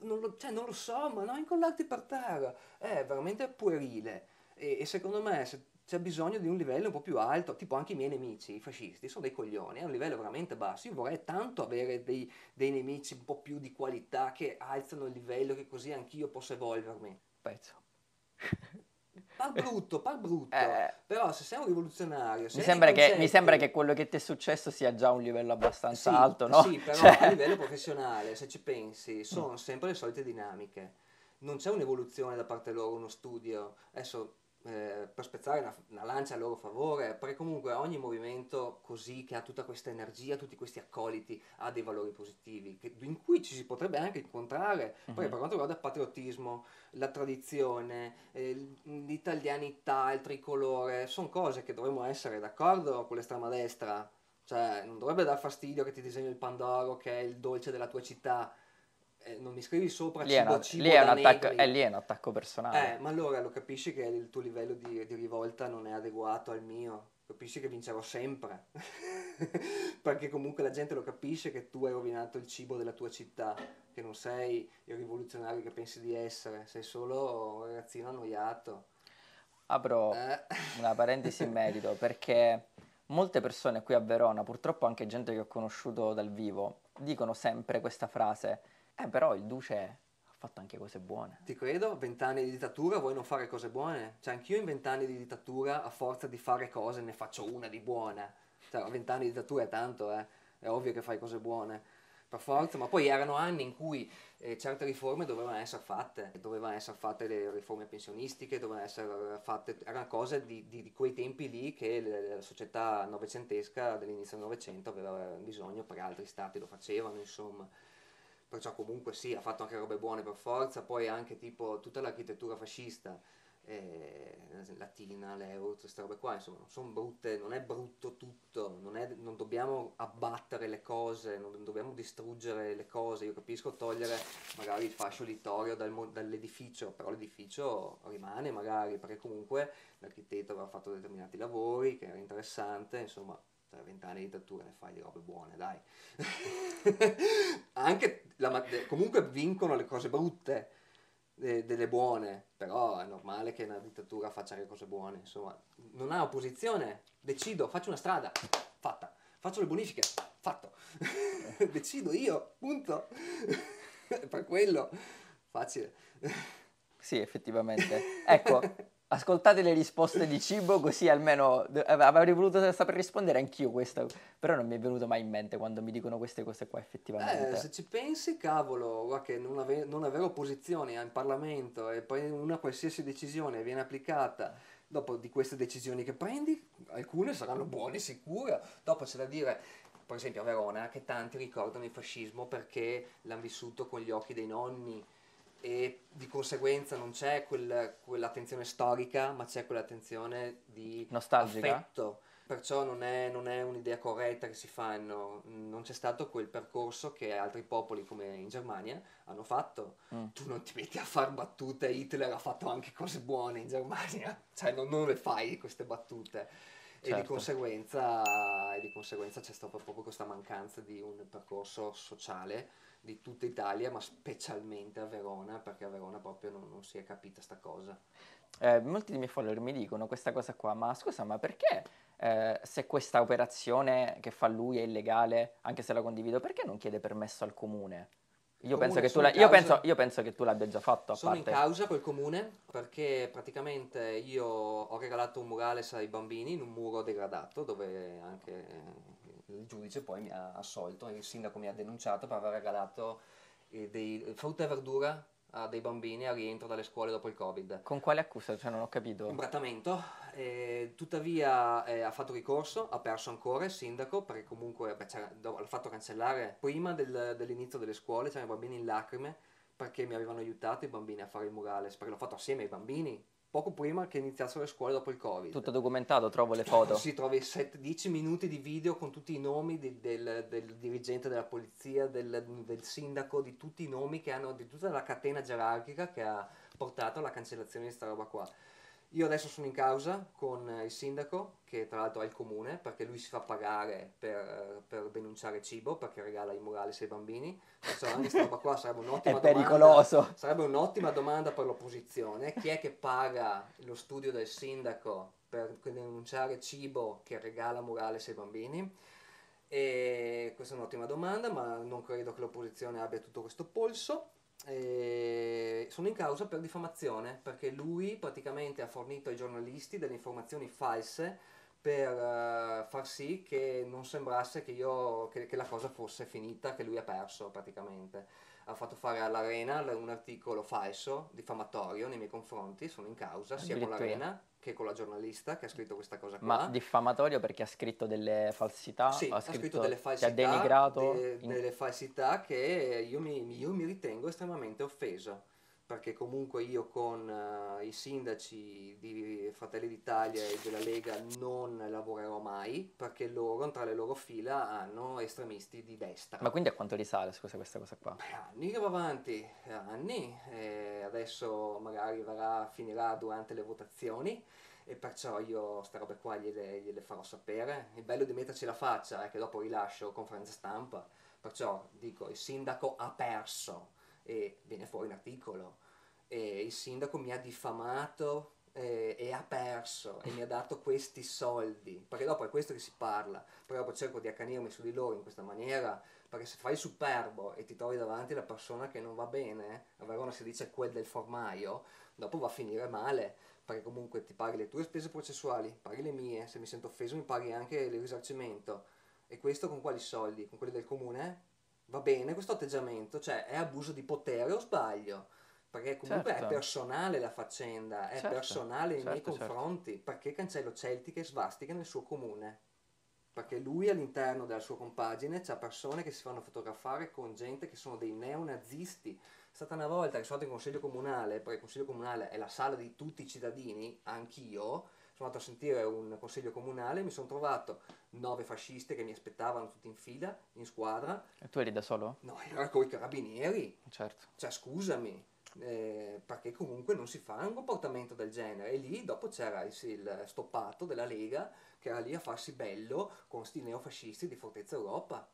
Non lo, cioè, non lo so, ma no, incollarti per terra. È veramente puerile. E, e secondo me... se c'è bisogno di un livello un po' più alto, tipo anche i miei nemici, i fascisti, sono dei coglioni, è un livello veramente basso. Io vorrei tanto avere dei, dei nemici un po' più di qualità che alzano il livello, che così anch'io posso evolvermi. Pezzo. Par brutto, par brutto, eh, però se sei un rivoluzionario... Se mi, sembra che, concetti... mi sembra che quello che ti è successo sia già un livello abbastanza sì, alto, no? Sì, però cioè... a livello professionale, se ci pensi, sono sempre le solite dinamiche. Non c'è un'evoluzione da parte loro, uno studio. Adesso... Eh, per spezzare una, una lancia a loro favore, perché comunque ogni movimento così che ha tutta questa energia, tutti questi accoliti, ha dei valori positivi che, in cui ci si potrebbe anche incontrare. Poi mm-hmm. per quanto riguarda il patriottismo, la tradizione, eh, l'italianità, il tricolore, sono cose che dovremmo essere d'accordo con l'estrema destra. Cioè non dovrebbe dar fastidio che ti disegno il pandoro che è il dolce della tua città. Eh, non mi scrivi sopra cibo a cibo da negri. È lì è un attacco personale. Eh, ma allora lo capisci che il tuo livello di, di rivolta non è adeguato al mio? Capisci che vincerò sempre. Perché comunque la gente lo capisce che tu hai rovinato il cibo della tua città, che non sei il rivoluzionario che pensi di essere, sei solo un ragazzino annoiato. Apro eh. una parentesi in merito, perché molte persone qui a Verona, purtroppo anche gente che ho conosciuto dal vivo, dicono sempre questa frase: Eh però il duce ha fatto anche cose buone. Ti credo, vent'anni di dittatura vuoi non fare cose buone? Cioè anch'io in vent'anni di dittatura a forza di fare cose ne faccio una di buona. Cioè vent'anni di dittatura è tanto, eh. È ovvio che fai cose buone, per forza. Ma poi erano anni in cui eh, certe riforme dovevano essere fatte. Dovevano essere fatte le riforme pensionistiche, dovevano essere fatte... Erano cose di, di, di quei tempi lì che la società novecentesca dell'inizio del Novecento aveva bisogno, perché altri stati lo facevano, insomma. Perciò comunque sì, ha fatto anche robe buone per forza, poi anche tipo tutta l'architettura fascista, eh, latina, l'euro, tutte queste robe qua, insomma, non sono brutte, non è brutto tutto, non, è, non dobbiamo abbattere le cose, non dobbiamo distruggere le cose. Io capisco togliere magari il fascio littorio dal, dall'edificio, però l'edificio rimane magari, perché comunque l'architetto aveva fatto determinati lavori, che era interessante, insomma... vent'anni di dittatura ne fai di robe buone, dai. Anche la, comunque vincono le cose brutte eh, delle buone, però è normale che una dittatura faccia anche cose buone, insomma. Non ha opposizione, decido, faccio una strada, fatta, faccio le bonifiche, fatto. Decido io, punto. Per quello facile. Sì, effettivamente. Ecco, Ascoltate le risposte di Cibo, così almeno avrei voluto saper rispondere anch'io questa, però non mi è venuto mai in mente quando mi dicono queste cose qua effettivamente. Eh, se ci pensi, cavolo, guarda che non, ave- non avere opposizioni in Parlamento e poi una qualsiasi decisione viene applicata, dopo di queste decisioni che prendi, alcune saranno buone sicure, dopo c'è da dire... Per esempio a Verona, che tanti ricordano il fascismo perché l'hanno vissuto con gli occhi dei nonni e di conseguenza non c'è quel, quell'attenzione storica, ma c'è quell'attenzione di nostalgica. Affetto. Perciò non è, non è un'idea corretta che si fanno, non c'è stato quel percorso che altri popoli come in Germania hanno fatto. Mm. Tu non ti metti a far battute, Hitler ha fatto anche cose buone in Germania, cioè non, non le fai queste battute. Certo. E, di conseguenza, e di conseguenza c'è stata proprio questa mancanza di un percorso sociale di tutta Italia, ma specialmente a Verona, perché a Verona proprio non, non si è capita sta cosa. Eh, molti dei miei follower mi dicono questa cosa qua, ma scusa, ma perché eh, se questa operazione che fa lui è illegale, anche se la condivido, perché non chiede permesso al comune? Io, comune, penso, che tu la, io, penso, io penso che tu l'abbia già fatto a sono parte. In causa col comune perché praticamente io ho regalato un murale ai bambini in un muro degradato dove anche eh, il giudice poi mi ha assolto, il sindaco mi ha denunciato per aver regalato eh, dei, frutta e verdura a dei bambini a rientro dalle scuole dopo il Covid. Con quale accusa? Cioè non ho capito. Imbrattamento, eh, tuttavia eh, ha fatto ricorso, ha perso ancora il sindaco perché comunque beh, l'ha fatto cancellare prima del, dell'inizio delle scuole, c'erano i bambini in lacrime perché mi avevano aiutato i bambini a fare il murale, perché l'ho fatto assieme ai bambini poco prima che iniziassero le scuole dopo il Covid. Tutto documentato, trovo le foto. Si trovi dieci minuti di video con tutti i nomi di, del, del dirigente della polizia, del, del sindaco, di tutti i nomi che hanno, di tutta la catena gerarchica che ha portato alla cancellazione di sta roba qua. Io adesso sono in causa con il sindaco, che tra l'altro è il comune, perché lui si fa pagare per, per denunciare Cibo, perché regala i murali ai bambini. Perciò anche questa roba qua sarebbe un'ottima, è pericoloso. Domanda, sarebbe un'ottima domanda per l'opposizione. Chi è che paga lo studio del sindaco per denunciare Cibo che regala murali ai bambini? E questa è un'ottima domanda, ma non credo che l'opposizione abbia tutto questo polso. Eh, sono in causa per diffamazione perché lui praticamente ha fornito ai giornalisti delle informazioni false per uh, far sì che non sembrasse che, io, che, che la cosa fosse finita, che lui ha perso praticamente. Ha fatto fare all'Arena un articolo falso, diffamatorio nei miei confronti, sono in causa sia con l'Arena che con la giornalista che ha scritto questa cosa qua. Ma diffamatorio perché ha scritto delle falsità? Sì, ha scritto, scritto delle falsità, che ha denigrato de, in... delle falsità che io mi, io mi ritengo estremamente offeso, perché comunque io con uh, i sindaci di Fratelli d'Italia e della Lega non lavorerò mai, perché loro, tra le loro fila, hanno estremisti di destra. Ma quindi a quanto risale, scusa, questa cosa qua? Beh, anni che va avanti, anni, e adesso magari verrà, finirà durante le votazioni, e perciò io sta roba qua gliele, gliele farò sapere. Il bello di metterci la faccia è che dopo rilascio conferenza stampa, perciò dico, il sindaco ha perso, e viene fuori un articolo, e il sindaco mi ha diffamato e, e ha perso e mi ha dato questi soldi, perché dopo è questo che si parla, poi dopo cerco di accanirmi su di loro in questa maniera, perché se fai il superbo e ti trovi davanti la persona che non va bene, a Verona si dice quel del formaio, dopo va a finire male, perché comunque ti paghi le tue spese processuali, paghi le mie, se mi sento offeso mi paghi anche il risarcimento, e questo con quali soldi? Con quelli del comune? Va bene questo atteggiamento, cioè è abuso di potere o sbaglio? Perché comunque certo. È personale la faccenda, è certo. Personale nei certo, miei certo. confronti, perché cancello celtiche e svastiche nel suo comune? Perché lui all'interno della sua compagine c'ha persone che si fanno fotografare con gente che sono dei neonazisti. È stata una volta che sono andato in consiglio comunale, perché il consiglio comunale è la sala di tutti i cittadini, anch'io, sono andato a sentire un consiglio comunale e mi sono trovato nove fascisti che mi aspettavano tutti in fila, in squadra. E tu eri da solo? No, io ero con i carabinieri. Certo. Cioè, scusami, eh, perché comunque non si fa un comportamento del genere. E lì dopo c'era il, il stoppato della Lega che era lì a farsi bello con sti neofascisti di Fortezza Europa.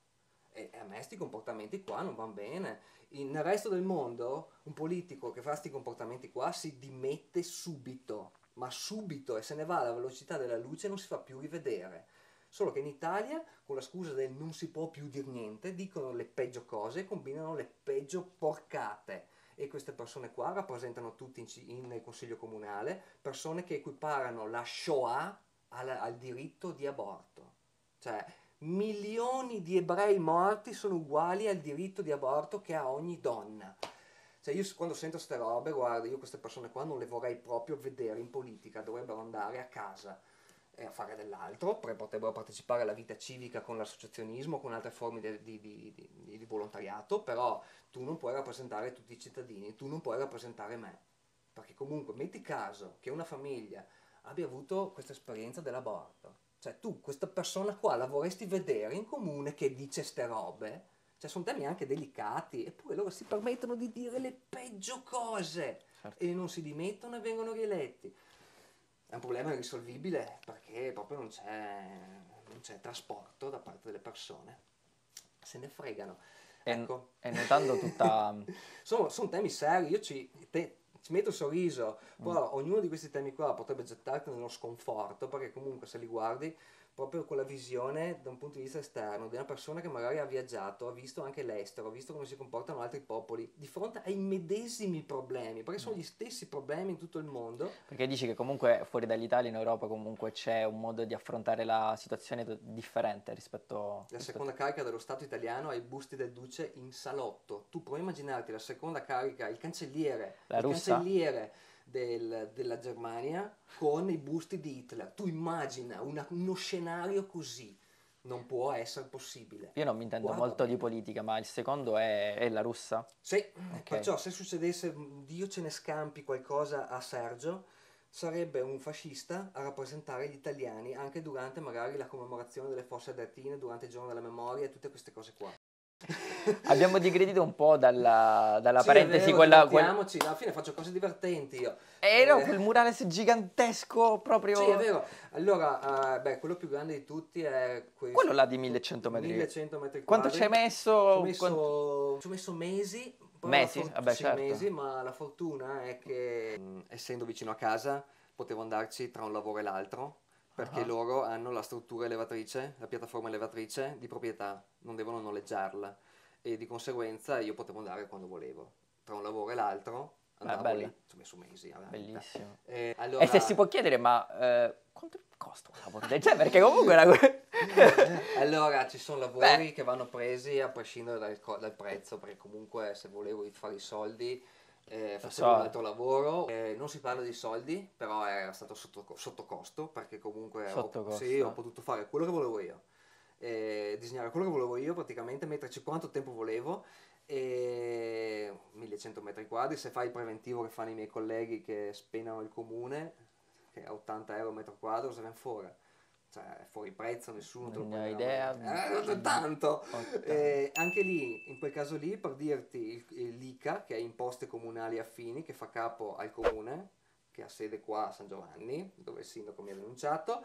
E a me questi comportamenti qua non vanno bene. In, nel resto del mondo un politico che fa questi comportamenti qua si dimette subito. Ma subito, e se ne va alla velocità della luce, non si fa più rivedere. Solo che in Italia, con la scusa del non si può più dir niente, dicono le peggio cose e combinano le peggio porcate. e queste persone qua rappresentano tutti in, nel Consiglio Comunale persone che equiparano la Shoah al, al diritto di aborto. Cioè, milioni di ebrei morti sono uguali al diritto di aborto che ha ogni donna. Cioè, io quando sento queste robe, guarda, io queste persone qua non le vorrei proprio vedere in politica, dovrebbero andare a casa e a fare dell'altro, potrebbero partecipare alla vita civica con l'associazionismo, con altre forme di, di, di, di, di volontariato, però tu non puoi rappresentare tutti i cittadini, tu non puoi rappresentare me, perché comunque metti caso che una famiglia abbia avuto questa esperienza dell'aborto, cioè tu questa persona qua la vorresti vedere in comune che dice ste robe, cioè sono temi anche delicati, eppure loro si permettono di dire le peggio cose, certo, e non si dimettono e vengono rieletti. È un problema irrisolvibile perché proprio non c'è non c'è trasporto da parte delle persone, se ne fregano. E, ecco. E notando tutta... sono, sono temi seri, io ci, te, ci metto il sorriso, però mm. ognuno di questi temi qua potrebbe gettarti nello sconforto, perché comunque se li guardi proprio con la visione da un punto di vista esterno, di una persona che magari ha viaggiato, ha visto anche l'estero, ha visto come si comportano altri popoli, di fronte ai medesimi problemi, perché sono gli stessi problemi in tutto il mondo. Perché dici che comunque fuori dall'Italia, in Europa, comunque c'è un modo di affrontare la situazione differente rispetto... La seconda carica dello Stato italiano ha i busti del duce in salotto. Tu puoi immaginarti la seconda carica, il cancelliere, la il russa. cancelliere... Del, della Germania con i busti di Hitler. Tu immagina una, uno scenario così, non può essere possibile. Io non mi intendo Guarda molto me. di politica, ma il secondo è, è la russa? Sì, okay. Perciò se succedesse, Dio ce ne scampi, qualcosa a Sergio, sarebbe un fascista a rappresentare gli italiani anche durante magari la commemorazione delle Fosse Ardeatine, durante il giorno della memoria e tutte queste cose qua. Abbiamo digredito un po' dalla, dalla sì, parentesi, vero, quella, quella... No, alla fine faccio cose divertenti io. Era eh, quel murales gigantesco proprio. Sì, è vero. Allora, uh, beh, quello più grande di tutti è questo. Quello là di millecento metri. millecento metri quadri. Quanto ci hai messo? Ci ho messo, Quanto... messo mesi. Mesi? Fort... Vabbè, sì, certo. mesi, ma la fortuna è che mh, essendo vicino a casa potevo andarci tra un lavoro e l'altro, perché uh-huh. loro hanno la struttura elevatrice, la piattaforma elevatrice di proprietà, non devono noleggiarla, e di conseguenza io potevo andare quando volevo, tra un lavoro e l'altro andavo lì, ci ho messo mesi. Bellissimo. E, allora... e se si può chiedere, ma eh, quanto costa un lavoro del genere? Perché comunque una... Allora, ci sono lavori Beh. che vanno presi a prescindere dal, dal prezzo, perché comunque se volevo fare i soldi eh, facevo so. un altro lavoro, eh, non si parla di soldi, però era stato sotto, sotto costo, perché comunque sotto ho, costo. Sì, ho potuto fare quello che volevo io, Eh, disegnare quello che volevo io, praticamente metterci quanto tempo volevo, e millecento metri quadri, se fai il preventivo che fanno i miei colleghi che spenano il comune, che a ottanta euro metro quadro, se ne fuori, cioè è fuori prezzo, nessuno non ne ho idea, eh, tanto eh, anche lì, in quel caso lì, per dirti, l'I C A, che è Imposte Comunali Affini, che fa capo al comune, che ha sede qua a San Giovanni, dove il sindaco mi ha denunciato,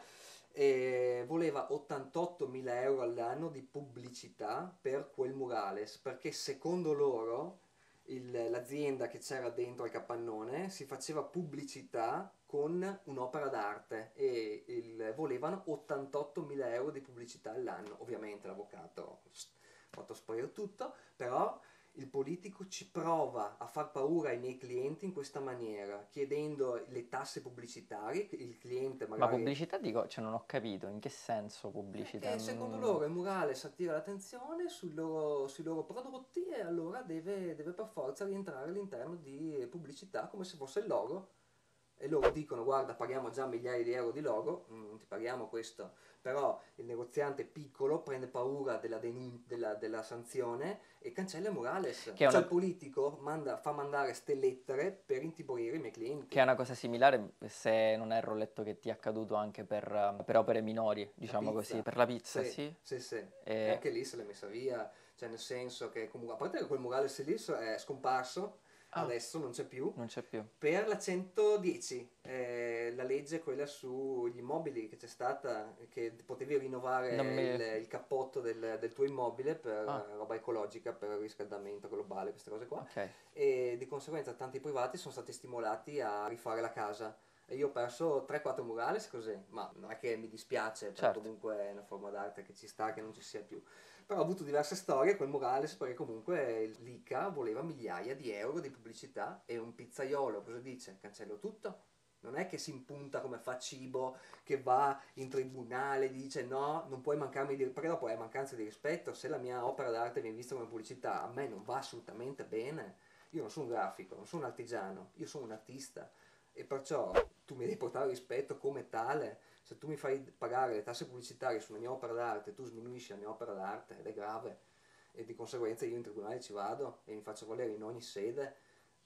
e voleva ottantottomila euro all'anno di pubblicità per quel murales, perché secondo loro l'azienda che c'era dentro al capannone si faceva pubblicità con un'opera d'arte, e il, volevano ottantottomila euro di pubblicità all'anno. Ovviamente l'avvocato ha fatto sparire tutto, però il politico ci prova a far paura ai miei clienti in questa maniera, chiedendo le tasse pubblicitarie, il cliente magari... Ma pubblicità, dico, cioè non ho capito, in che senso pubblicità? Perché secondo loro il murales attira l'attenzione sui loro, sui loro prodotti, e allora deve, deve per forza rientrare all'interno di pubblicità, come se fosse il logo. E loro dicono, guarda, paghiamo già migliaia di euro di logo, non ti paghiamo questo, però il negoziante piccolo prende paura della, della, della sanzione e cancella il murales, che cioè una... il politico manda, fa mandare ste lettere per intimorire i miei clienti. Che è una cosa similare, se non erro, letto che ti è accaduto anche per, per opere minori, diciamo così, per la pizza, sì? Sì, sì, sì. E... anche lì se l'è messa via, cioè nel senso che comunque, a parte che quel murales lì è scomparso, Ah. adesso non c'è più. Non c'è più. Per la centodieci, eh, la legge quella sugli immobili che c'è stata, che potevi rinnovare mi... il, il cappotto del, del tuo immobile per ah. roba ecologica, per il riscaldamento globale, queste cose qua. Okay. E di conseguenza tanti privati sono stati stimolati a rifare la casa, Io ho perso tre quattro murales così, ma non è che mi dispiace, perché certo, comunque è una forma d'arte che ci sta, che non ci sia più. Però ho avuto diverse storie quel murales, perché comunque l'I C A voleva migliaia di euro di pubblicità e un pizzaiolo cosa dice? Cancello tutto. Non è che si impunta come fa Cibo, che va in tribunale e dice no, non puoi mancarmi di... perché dopo è mancanza di rispetto. Se la mia opera d'arte viene vista come pubblicità, a me non va assolutamente bene. Io non sono un grafico, non sono un artigiano, io sono un artista e perciò tu mi devi portare rispetto come tale. Se tu mi fai pagare le tasse pubblicitarie sulla mia opera d'arte, tu sminuisci la mia opera d'arte ed è grave, e di conseguenza io in tribunale ci vado e mi faccio valere in ogni sede,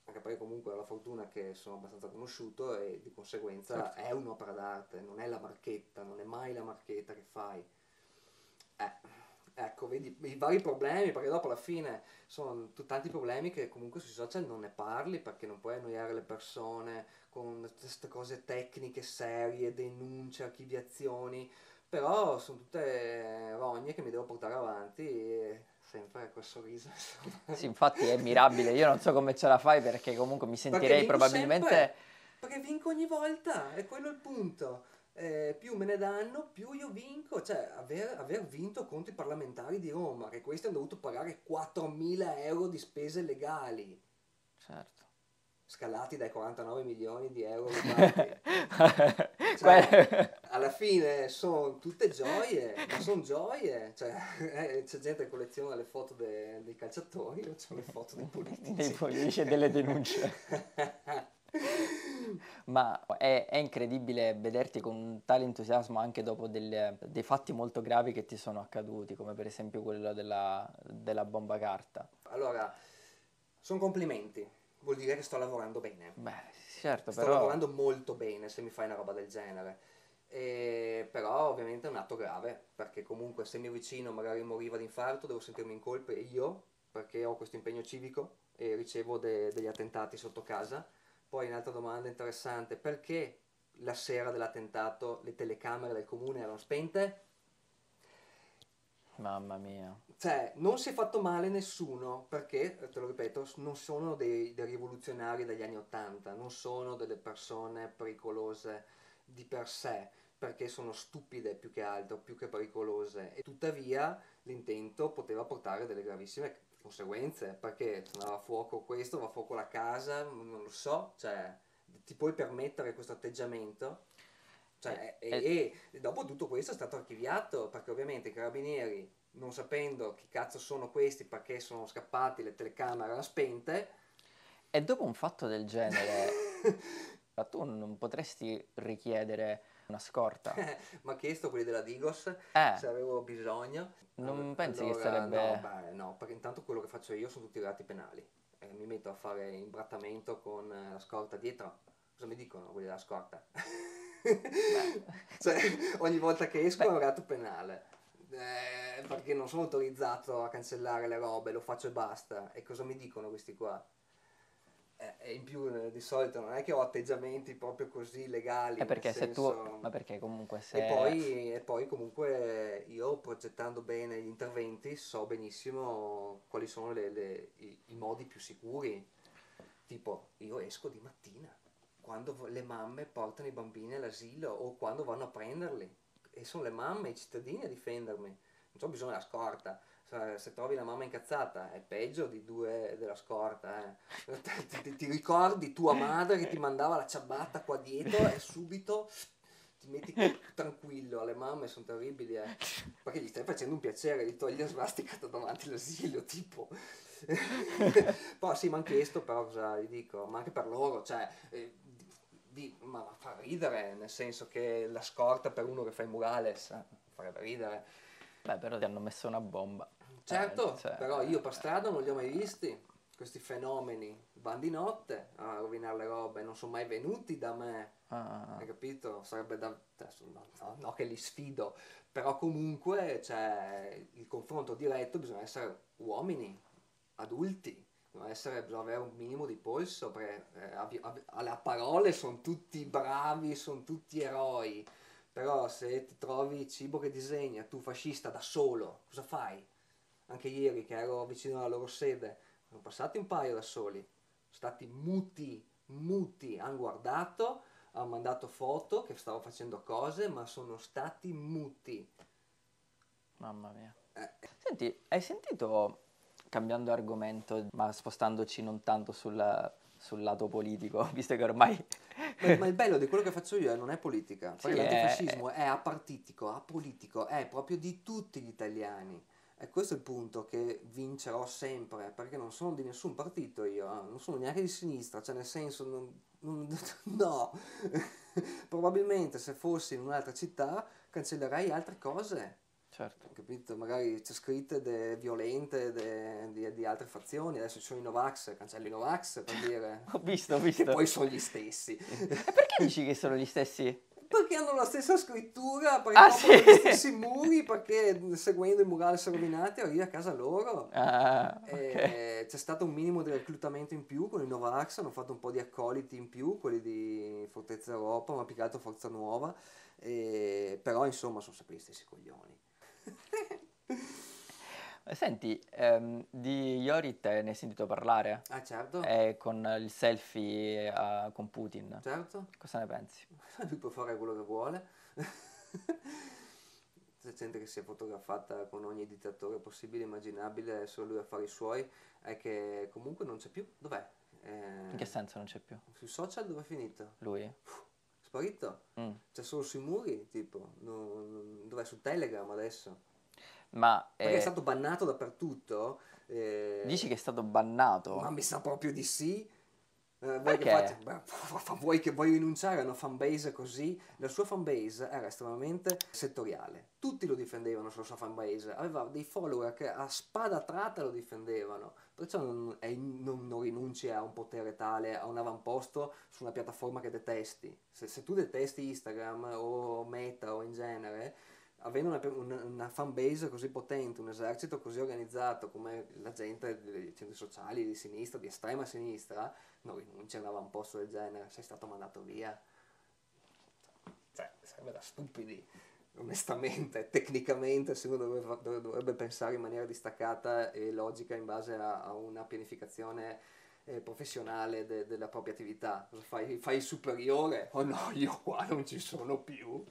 anche perché comunque ho la fortuna che sono abbastanza conosciuto e di conseguenza certo, è un'opera d'arte, non è la marchetta, non è mai la marchetta che fai. Eh, ecco, vedi i vari problemi, perché dopo alla fine sono tanti problemi che comunque sui social non ne parli, perché non puoi annoiare le persone con queste cose tecniche serie, denunce, archiviazioni, però sono tutte rogne che mi devo portare avanti e... sempre quel sorriso. Sì, infatti è mirabile, io non so come ce la fai, perché comunque mi sentirei perché probabilmente... sempre, perché vinco ogni volta, è quello il punto, eh, più me ne danno, più io vinco, cioè aver, aver vinto contro i parlamentari di Roma, che questi hanno dovuto pagare quattromila euro di spese legali. Certo. Scalati dai quarantanove milioni di euro. Cioè, alla fine sono tutte gioie, ma sono gioie. Cioè, eh, c'è gente che colleziona le foto de, dei calciatori, io ho le foto dei politici. Dei politici e delle denunce. Ma è, è incredibile vederti con tale entusiasmo anche dopo del, dei fatti molto gravi che ti sono accaduti, come per esempio quello della, della bomba carta. Allora, sono complimenti. Vuol dire che sto lavorando bene. Beh, certo, sto però... lavorando molto bene se mi fai una roba del genere. E... però ovviamente è un atto grave, perché comunque se mio vicino magari moriva di infarto devo sentirmi in colpa io, perché ho questo impegno civico e ricevo de- degli attentati sotto casa. Poi un'altra domanda interessante: perché la sera dell'attentato le telecamere del comune erano spente? Mamma mia. Cioè, non si è fatto male nessuno, perché, te lo ripeto, non sono dei, dei rivoluzionari degli anni Ottanta, non sono delle persone pericolose di per sé, perché sono stupide più che altro, più che pericolose. E tuttavia l'intento poteva portare delle gravissime conseguenze, perché se andava a fuoco questo, va a fuoco la casa, non lo so, cioè, ti puoi permettere questo atteggiamento? Cioè, e, e, e dopo tutto questo è stato archiviato, perché ovviamente i carabinieri, non sapendo chi cazzo sono questi, perché sono scappati, le telecamere erano spente. E dopo un fatto del genere tu non potresti richiedere una scorta? Ma chiesto quelli della Digos, eh. se avevo bisogno. Non allora, pensi che sarebbe... No, beh, no, perché intanto quello che faccio io sono tutti reati penali, eh, mi metto a fare imbrattamento con la scorta dietro. Cosa mi dicono quelli della scorta? Cioè, ogni volta che esco Beh. è un reato penale, eh, perché non sono autorizzato a cancellare le robe, lo faccio e basta. E cosa mi dicono questi qua? Eh, e in più eh, di solito non è che ho atteggiamenti proprio così legali, eh perché se senso... tu... ma perché comunque se... e poi, e poi comunque io, progettando bene gli interventi, so benissimo quali sono le, le, i, i modi più sicuri. Tipo, io esco di mattina quando le mamme portano i bambini all'asilo o quando vanno a prenderli, e sono le mamme, i cittadini a difendermi, non c'ho bisogno della scorta. Se trovi la mamma incazzata è peggio di due della scorta, eh. ti, ti, ti ricordi tua madre che ti mandava la ciabatta qua dietro e subito ti metti tranquillo. Le mamme sono terribili, eh. perché gli stai facendo un piacere, gli togli la svasticata davanti all'asilo, tipo. Poi sì, mi hanno chiesto, però cosa gli dico, ma anche per loro, cioè... Eh, Di, ma fa ridere, nel senso che la scorta per uno che fa i murales farebbe ridere. Beh, però ti hanno messo una bomba. Certo, eh, cioè, però io per strada non li ho mai visti, questi fenomeni. Van di notte a rovinare le robe, non sono mai venuti da me. Ah. Hai capito? Sarebbe da... No, no, no che li sfido, però comunque cioè, il confronto diretto, bisogna essere uomini, adulti. Essere, bisogna avere un minimo di polso, perché eh, avvi, avvi, alle parole sono tutti bravi, sono tutti eroi, però se ti trovi Cibo che disegna, tu fascista da solo, cosa fai? Anche ieri che ero vicino alla loro sede, sono passati un paio da soli, sono stati muti, muti, hanno guardato, ha mandato foto che stavo facendo cose, ma sono stati muti. Mamma mia. Eh. Senti, hai sentito, cambiando argomento, ma spostandoci non tanto sulla, sul lato politico, visto che ormai... ma, ma il bello di quello che faccio io è non è politica. Poi sì, l'antifascismo è... è apartitico, apolitico, è proprio di tutti gli italiani. E questo è il punto, che vincerò sempre, perché non sono di nessun partito io, eh? Non sono neanche di sinistra, cioè nel senso, non, non, no, probabilmente se fossi in un'altra città cancellerei altre cose, certo, capito? Magari c'è scritte de violente de, de, di altre fazioni, adesso ci sono i Novax, cancello i Novax per dire. Ho visto, ho visto. Che poi sono gli stessi. E perché dici che sono gli stessi? Perché hanno la stessa scrittura, perché ah, hanno sì? gli stessi muri, perché seguendo i murali rovinati arrivi a casa loro. Ah, okay. C'è stato un minimo di reclutamento in più con i Novax, hanno fatto un po' di accoliti in più, quelli di Fortezza Europa, ma più che altro Forza Nuova, e... però insomma sono sempre gli stessi coglioni. Senti, ehm, di Jorit ne hai sentito parlare? Ah, certo. Eh, con il selfie eh, con Putin. Certo. Cosa ne pensi? Lui può fare quello che vuole. C'è gente che si è fotografata con ogni dittatore possibile e immaginabile, solo lui a fare i suoi. È che comunque non c'è più. Dov'è? Eh, In che senso non c'è più? Sui social dove è finito? Lui? Uff, sparito. Mm. C'è solo sui muri, tipo. Non... Dov'è? Su Telegram adesso. Ma perché eh, è stato bannato dappertutto. Eh, dici che è stato bannato? Ma mi sa proprio di sì. Eh, vuoi, che faccia, beh, vuoi che vuoi rinunciare a una fanbase così? La sua fanbase era estremamente settoriale. Tutti lo difendevano sulla sua fanbase. Aveva dei follower che a spada tratta lo difendevano. Perciò non, è, non, non rinunci a un potere tale, a un avamposto su una piattaforma che detesti. Se, se tu detesti Instagram o Meta o in genere... avendo una, una, una fanbase così potente, un esercito così organizzato come la gente dei centri sociali, di sinistra, di estrema sinistra, non rinuncia a un avamposto del genere, sei stato mandato via. Cioè, sarebbe da stupidi, onestamente, tecnicamente, se uno dovrebbe, dovrebbe pensare in maniera distaccata e logica in base a, a una pianificazione eh, professionale de, della propria attività. Fai, fai il superiore? Oh no, io qua non ci sono più.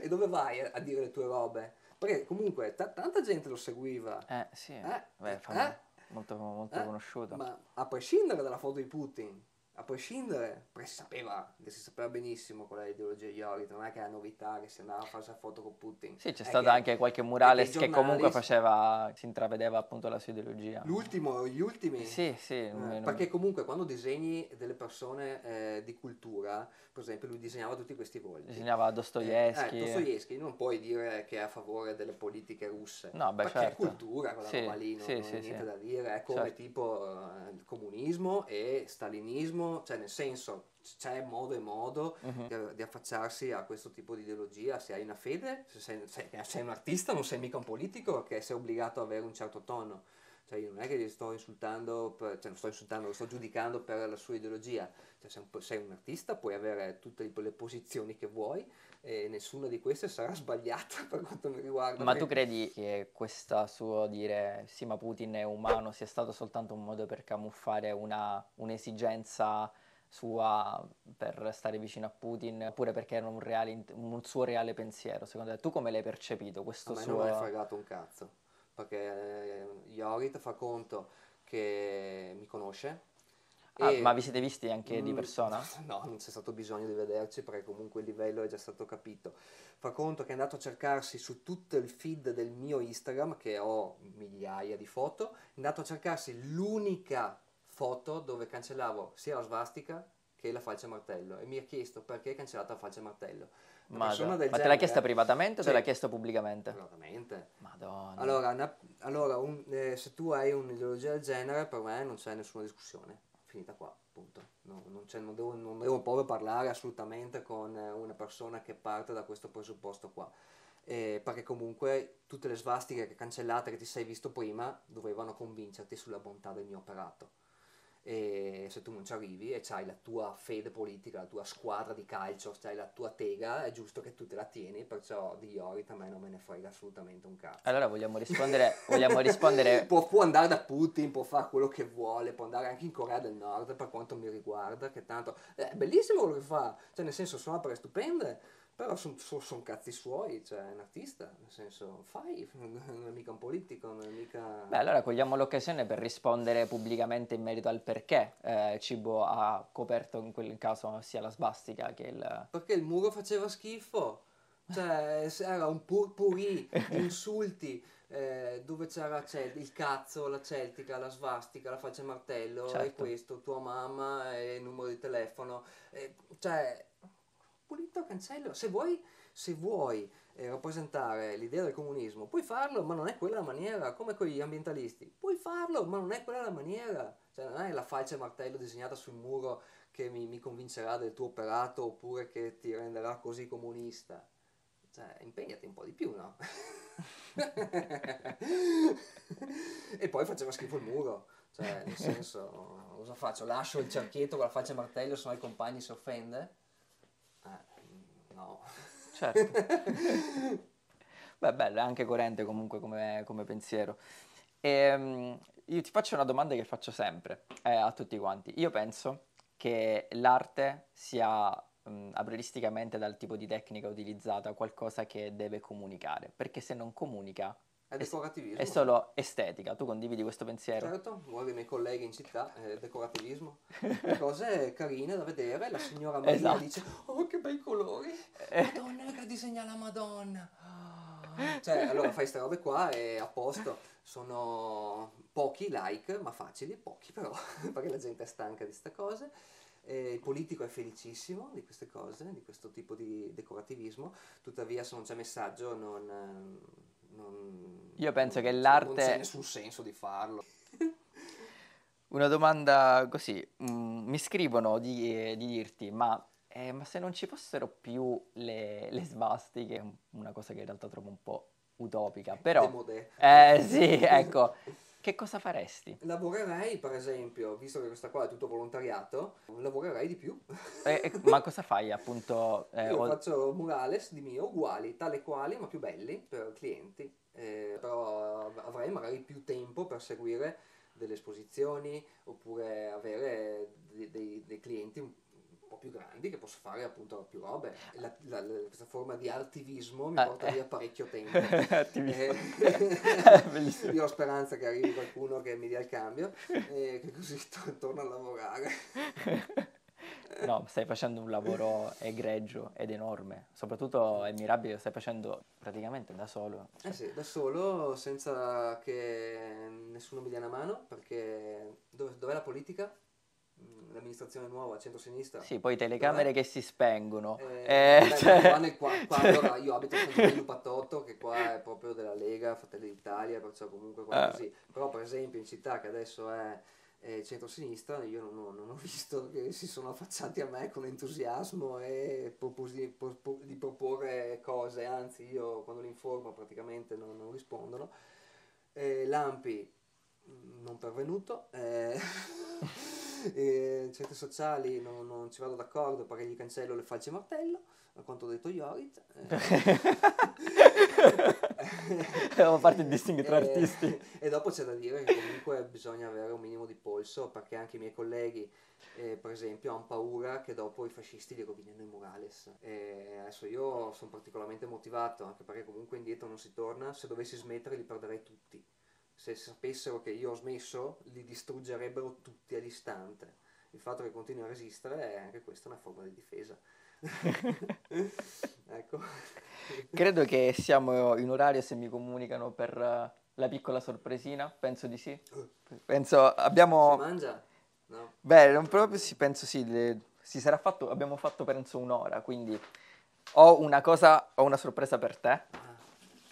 E dove vai a dire le tue robe? Perché comunque t- tanta gente lo seguiva. Eh sì, eh? Beh, eh? molto, molto eh? conosciuto. Ma a prescindere dalla foto di Putin, a prescindere, perché si sapeva, si sapeva benissimo qual è l'ideologia di Jorit, non è che è novità che si andava a fare la foto con Putin. Sì, c'è stato anche qualche murales che comunque faceva, si intravedeva appunto la sua ideologia. L'ultimo, gli ultimi? Sì, sì. Eh, non... Perché comunque quando disegni delle persone eh, di cultura, per esempio lui disegnava tutti questi volti. Disegnava Dostoevsky. Eh, eh, Dostoevsky, non puoi dire che è a favore delle politiche russe. No, beh, perché certo. Perché è cultura quella sì, roba lì, non, sì, non sì, è niente sì. da dire, è come certo. tipo eh, il comunismo e stalinismo. Cioè nel senso c'è modo e modo uh-huh. di, di affacciarsi a questo tipo di ideologia, se hai una fede, se sei, sei, sei un artista non sei mica un politico che sei obbligato ad avere un certo tono, cioè io non è che li sto insultando, per, cioè non sto insultando, lo sto giudicando per la sua ideologia, cioè se un, sei un artista puoi avere tutte le posizioni che vuoi e nessuna di queste sarà sbagliata per quanto mi riguarda. Ma tu credi che questo suo dire sì ma Putin è umano sia stato soltanto un modo per camuffare una, un'esigenza sua per stare vicino a Putin, oppure perché era un, reale, un suo reale pensiero? Secondo te, tu come l'hai percepito questo suo... A me suo... non mi è fregato un cazzo, perché Jorit fa conto che mi conosce. Ah, e... Ma vi siete visti anche mm, di persona? No, non c'è stato bisogno di vederci perché comunque il livello è già stato capito. Fa conto che è andato a cercarsi su tutto il feed del mio Instagram, che ho migliaia di foto, è andato a cercarsi l'unica foto dove cancellavo sia la svastica che la falce martello e mi ha chiesto perché hai cancellato la falce martello. Ma genere, te l'ha chiesta privatamente o cioè, te l'ha chiesta pubblicamente? Privatamente. Madonna. Allora, una, allora un, eh, se tu hai un'ideologia del genere per me non c'è nessuna discussione. Finita qua, appunto. No, non, c'è, non, devo, non devo proprio parlare assolutamente con una persona che parte da questo presupposto qua, eh, perché comunque tutte le svastiche che cancellate che ti sei visto prima dovevano convincerti sulla bontà del mio operato. e se tu non ci arrivi e c'hai la tua fede politica, la tua squadra di calcio, c'hai la tua tega, è giusto che tu te la tieni, perciò di Jorit a me non me ne frega assolutamente un cazzo. Allora vogliamo rispondere, vogliamo rispondere... Può, può andare da Putin, può fare quello che vuole, può andare anche in Corea del Nord per quanto mi riguarda, che tanto è bellissimo quello che fa, cioè nel senso sono opere stupende, però sono son cazzi suoi, cioè è un artista, nel senso fai, non è mica un politico, non è mica... Beh, allora cogliamo l'occasione per rispondere pubblicamente in merito al perché eh, Cibo ha coperto in quel caso sia la svastica che il... Perché il muro faceva schifo, cioè era un purpurì di insulti, eh, dove c'era il cazzo, la celtica, la svastica, la faccia e martello, certo. E questo, tua mamma, e il numero di telefono, e, cioè... pulito, cancello, se vuoi, se vuoi eh, rappresentare l'idea del comunismo puoi farlo, ma non è quella la maniera, come con gli ambientalisti, puoi farlo, ma non è quella la maniera, cioè non è la falce e martello disegnata sul muro che mi, mi convincerà del tuo operato oppure che ti renderà così comunista, cioè impegnati un po' di più, no? E poi faceva schifo il muro, cioè nel senso, cosa faccio, lascio il cerchietto con la falce e martello se no i compagni si offende? No, certo. Beh, bello, è anche coerente comunque come, come pensiero. E, um, io ti faccio una domanda che faccio sempre eh, a tutti quanti. Io penso che l'arte sia um, aprioristicamente dal tipo di tecnica utilizzata qualcosa che deve comunicare, perché se non comunica è decorativismo. È solo estetica. Tu condividi questo pensiero? Certo, guardi i miei colleghi in città, è decorativismo. Le cose carine da vedere, la signora Maria, esatto, dice "Oh, che bei colori! Madonna, che disegna la Madonna!" Cioè, allora fai ste robe qua e a posto. Sono pochi like, ma facili, pochi però, perché la gente è stanca di queste cose. Eh, il politico è felicissimo di queste cose, di questo tipo di decorativismo. Tuttavia, se non c'è messaggio, non... Non, io penso non, che l'arte... Non c'è nessun senso di farlo. Una domanda così, mh, mi scrivono di, di dirti, ma, eh, ma se non ci fossero più le, le svastiche, una cosa che in realtà trovo un po' utopica, però... Eh sì, ecco, che cosa faresti? Lavorerei, per esempio, visto che questa qua è tutto volontariato, lavorerei di più. Eh, ma cosa fai appunto? Eh, Io ho... faccio murales di mio, uguali, tale quali, ma più belli per clienti, eh, però avrei magari più tempo per seguire delle esposizioni oppure avere dei, dei, dei clienti un po' più grandi che posso fare appunto più robe. La, la, la, questa forma di attivismo mi ah, porta eh. via parecchio tempo. eh, Io ho speranza che arrivi qualcuno che mi dia il cambio e che così to- torno a lavorare. No, stai facendo un lavoro egregio ed enorme, soprattutto è mirabile che stai facendo praticamente da solo. Eh sì, da solo, senza che nessuno mi dia una mano, perché dov- dov'è la politica? L'amministrazione nuova, centro-sinistra? Sì, poi telecamere dov'è? Che si spengono. Eh, eh, beh, cioè... qua nel, qua, qua, allora, io abito a San Lupatotto, che qua è proprio della Lega, Fratelli d'Italia, perciò comunque qua ah. così. Però per esempio in città che adesso è... Eh, centrosinistra, io non ho, non ho visto che si sono affacciati a me con entusiasmo e proposi, propo, di proporre cose, anzi io quando li informo praticamente non, non rispondono. Eh, Lampi non pervenuto, eh, eh, centri sociali non, non ci vado d'accordo perché gli cancello le falce e martello, a quanto ho detto Jorit. Eh. Devo fare il distinguo tra artisti. E dopo c'è da dire che comunque bisogna avere un minimo di polso, perché anche i miei colleghi eh, per esempio hanno paura che dopo i fascisti li rovinino i murales. E adesso io sono particolarmente motivato, anche perché comunque indietro non si torna, se dovessi smettere li perderei tutti, se sapessero che io ho smesso li distruggerebbero tutti all'istante. Il fatto che continuo a resistere è anche questa una forma di difesa. Ecco. Credo che siamo in orario, se mi comunicano per la piccola sorpresina, penso di sì. Penso abbiamo... Si mangia? No. Beh, non proprio, sì, penso sì, le... si sarà fatto, abbiamo fatto penso un'ora, quindi ho una cosa, ho una sorpresa per te.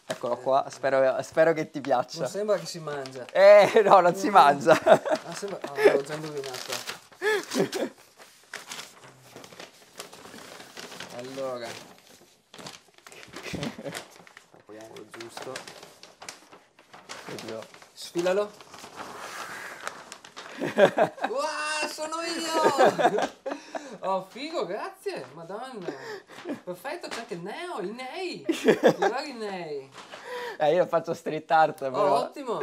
Eccolo qua, spero, spero che ti piaccia. Non sembra che si mangia. Eh, no, non si mangia. Ah, sembra... Ah, l'ho già indovinato. Allora, apriamo lo giusto, sfilalo. Wow! Ah, sono io! Oh, figo, grazie, madonna. Perfetto, c'è anche Neo, i Nei. I vari Nei. Eh, io faccio street art, però. Oh, ottimo.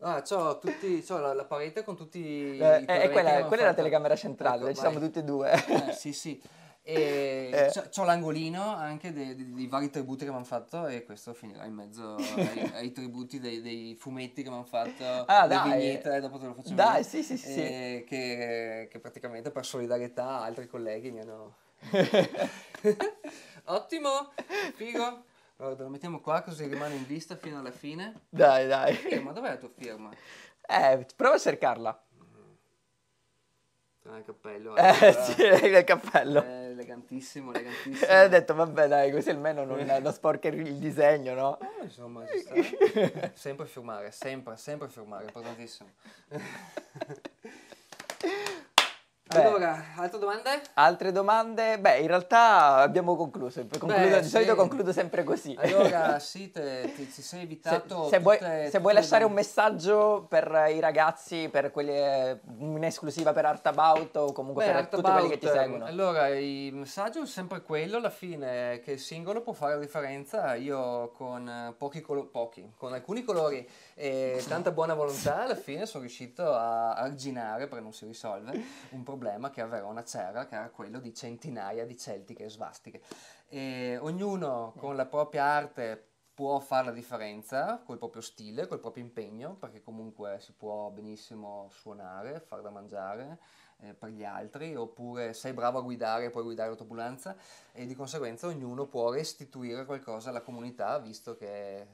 Ah, c'ho tutti, c'ho la, la parete con tutti i... Eh, eh, quella, quella è la telecamera centrale, ecco, ci vai. Siamo tutti e due. Eh, sì, sì. E eh. c'ho l'angolino anche dei, dei, dei vari tributi che mi hanno fatto, e questo finirà in mezzo ai, ai tributi dei, dei fumetti che mi hanno fatto, ah, dai, vignette, eh, dopo te lo faccio vedere. Dai, sì, sì, sì. E che, che praticamente per solidarietà altri colleghi mi hanno... Ottimo, figo. Allora, lo mettiamo qua così rimane in vista fino alla fine. Dai, dai. Firma, dov'è la tua firma? Eh, prova a cercarla. Nel cappello, eh, eh, sì, nel cappello. Eh, elegantissimo, elegantissimo. E ho detto, vabbè, dai, così almeno non, non sporca il disegno, no? Eh, insomma, ci sta. Sempre firmare, sempre, sempre firmare, importantissimo. Beh, allora, altre domande? Altre domande? Beh, in realtà abbiamo concluso. Concludo, Beh, di solito sì. concludo sempre così. Allora, sì, te, ti, ti sei evitato. Se, se tutte, vuoi, tutte se vuoi lasciare un messaggio per i ragazzi, per quelli, in esclusiva per Art About o comunque Beh, per Art tutti About, quelli che ti seguono. Allora, il messaggio è sempre quello, alla fine, che il singolo può fare la differenza. Io con pochi colori, pochi, con alcuni colori e tanta buona volontà, alla fine sono riuscito a arginare, perché non si risolve, un problema. problema che a Verona c'era, che era quello di centinaia di celtiche e svastiche, e ognuno con la propria arte può fare la differenza, col proprio stile, col proprio impegno, perché comunque si può benissimo suonare, far da mangiare eh, per gli altri, oppure sei bravo a guidare e puoi guidare l'autoambulanza, e di conseguenza ognuno può restituire qualcosa alla comunità, visto che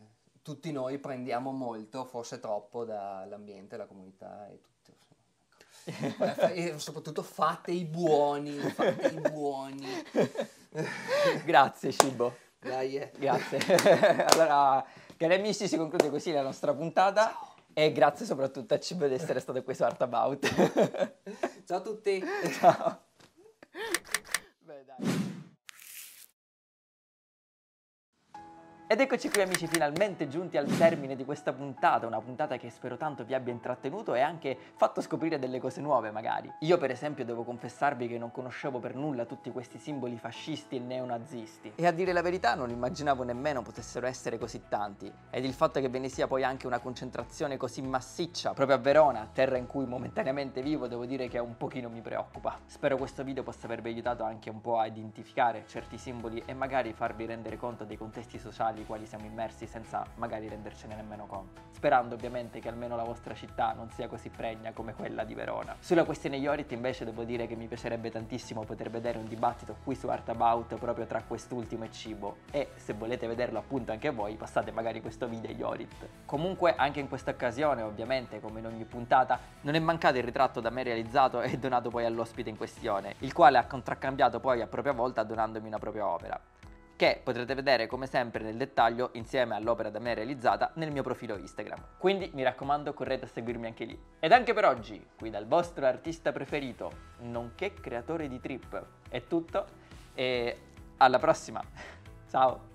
tutti noi prendiamo molto, forse troppo, dall'ambiente, la comunità e tutto. E soprattutto fate i buoni, fate i buoni. Grazie Cibo. Dai, eh. Grazie. Allora, cari amici, si conclude così la nostra puntata. Ciao. E grazie soprattutto a Cibo di essere stato qui su Art About. Ciao a tutti. Ciao. Beh, dai. Ed eccoci qui amici, finalmente giunti al termine di questa puntata, una puntata che spero tanto vi abbia intrattenuto e anche fatto scoprire delle cose nuove magari. Io per esempio devo confessarvi che non conoscevo per nulla tutti questi simboli fascisti e neonazisti, e a dire la verità non immaginavo nemmeno potessero essere così tanti, ed il fatto che ve ne sia poi anche una concentrazione così massiccia proprio a Verona, terra in cui momentaneamente vivo, devo dire che un pochino mi preoccupa. Spero questo video possa avervi aiutato anche un po' a identificare certi simboli e magari farvi rendere conto dei contesti sociali nei quali siamo immersi senza magari rendercene nemmeno conto, sperando ovviamente che almeno la vostra città non sia così pregna come quella di Verona. Sulla questione Jorit invece devo dire che mi piacerebbe tantissimo poter vedere un dibattito qui su Art About proprio tra quest'ultimo e Cibo, e se volete vederlo appunto anche voi passate magari questo video a Jorit. Comunque anche in questa occasione, ovviamente come in ogni puntata, non è mancato il ritratto da me realizzato e donato poi all'ospite in questione, il quale ha contraccambiato poi a propria volta donandomi una propria opera, che potrete vedere come sempre nel dettaglio insieme all'opera da me realizzata nel mio profilo Instagram. Quindi mi raccomando, correte a seguirmi anche lì. Ed anche per oggi, qui dal vostro artista preferito, nonché creatore di trip, è tutto e alla prossima. Ciao!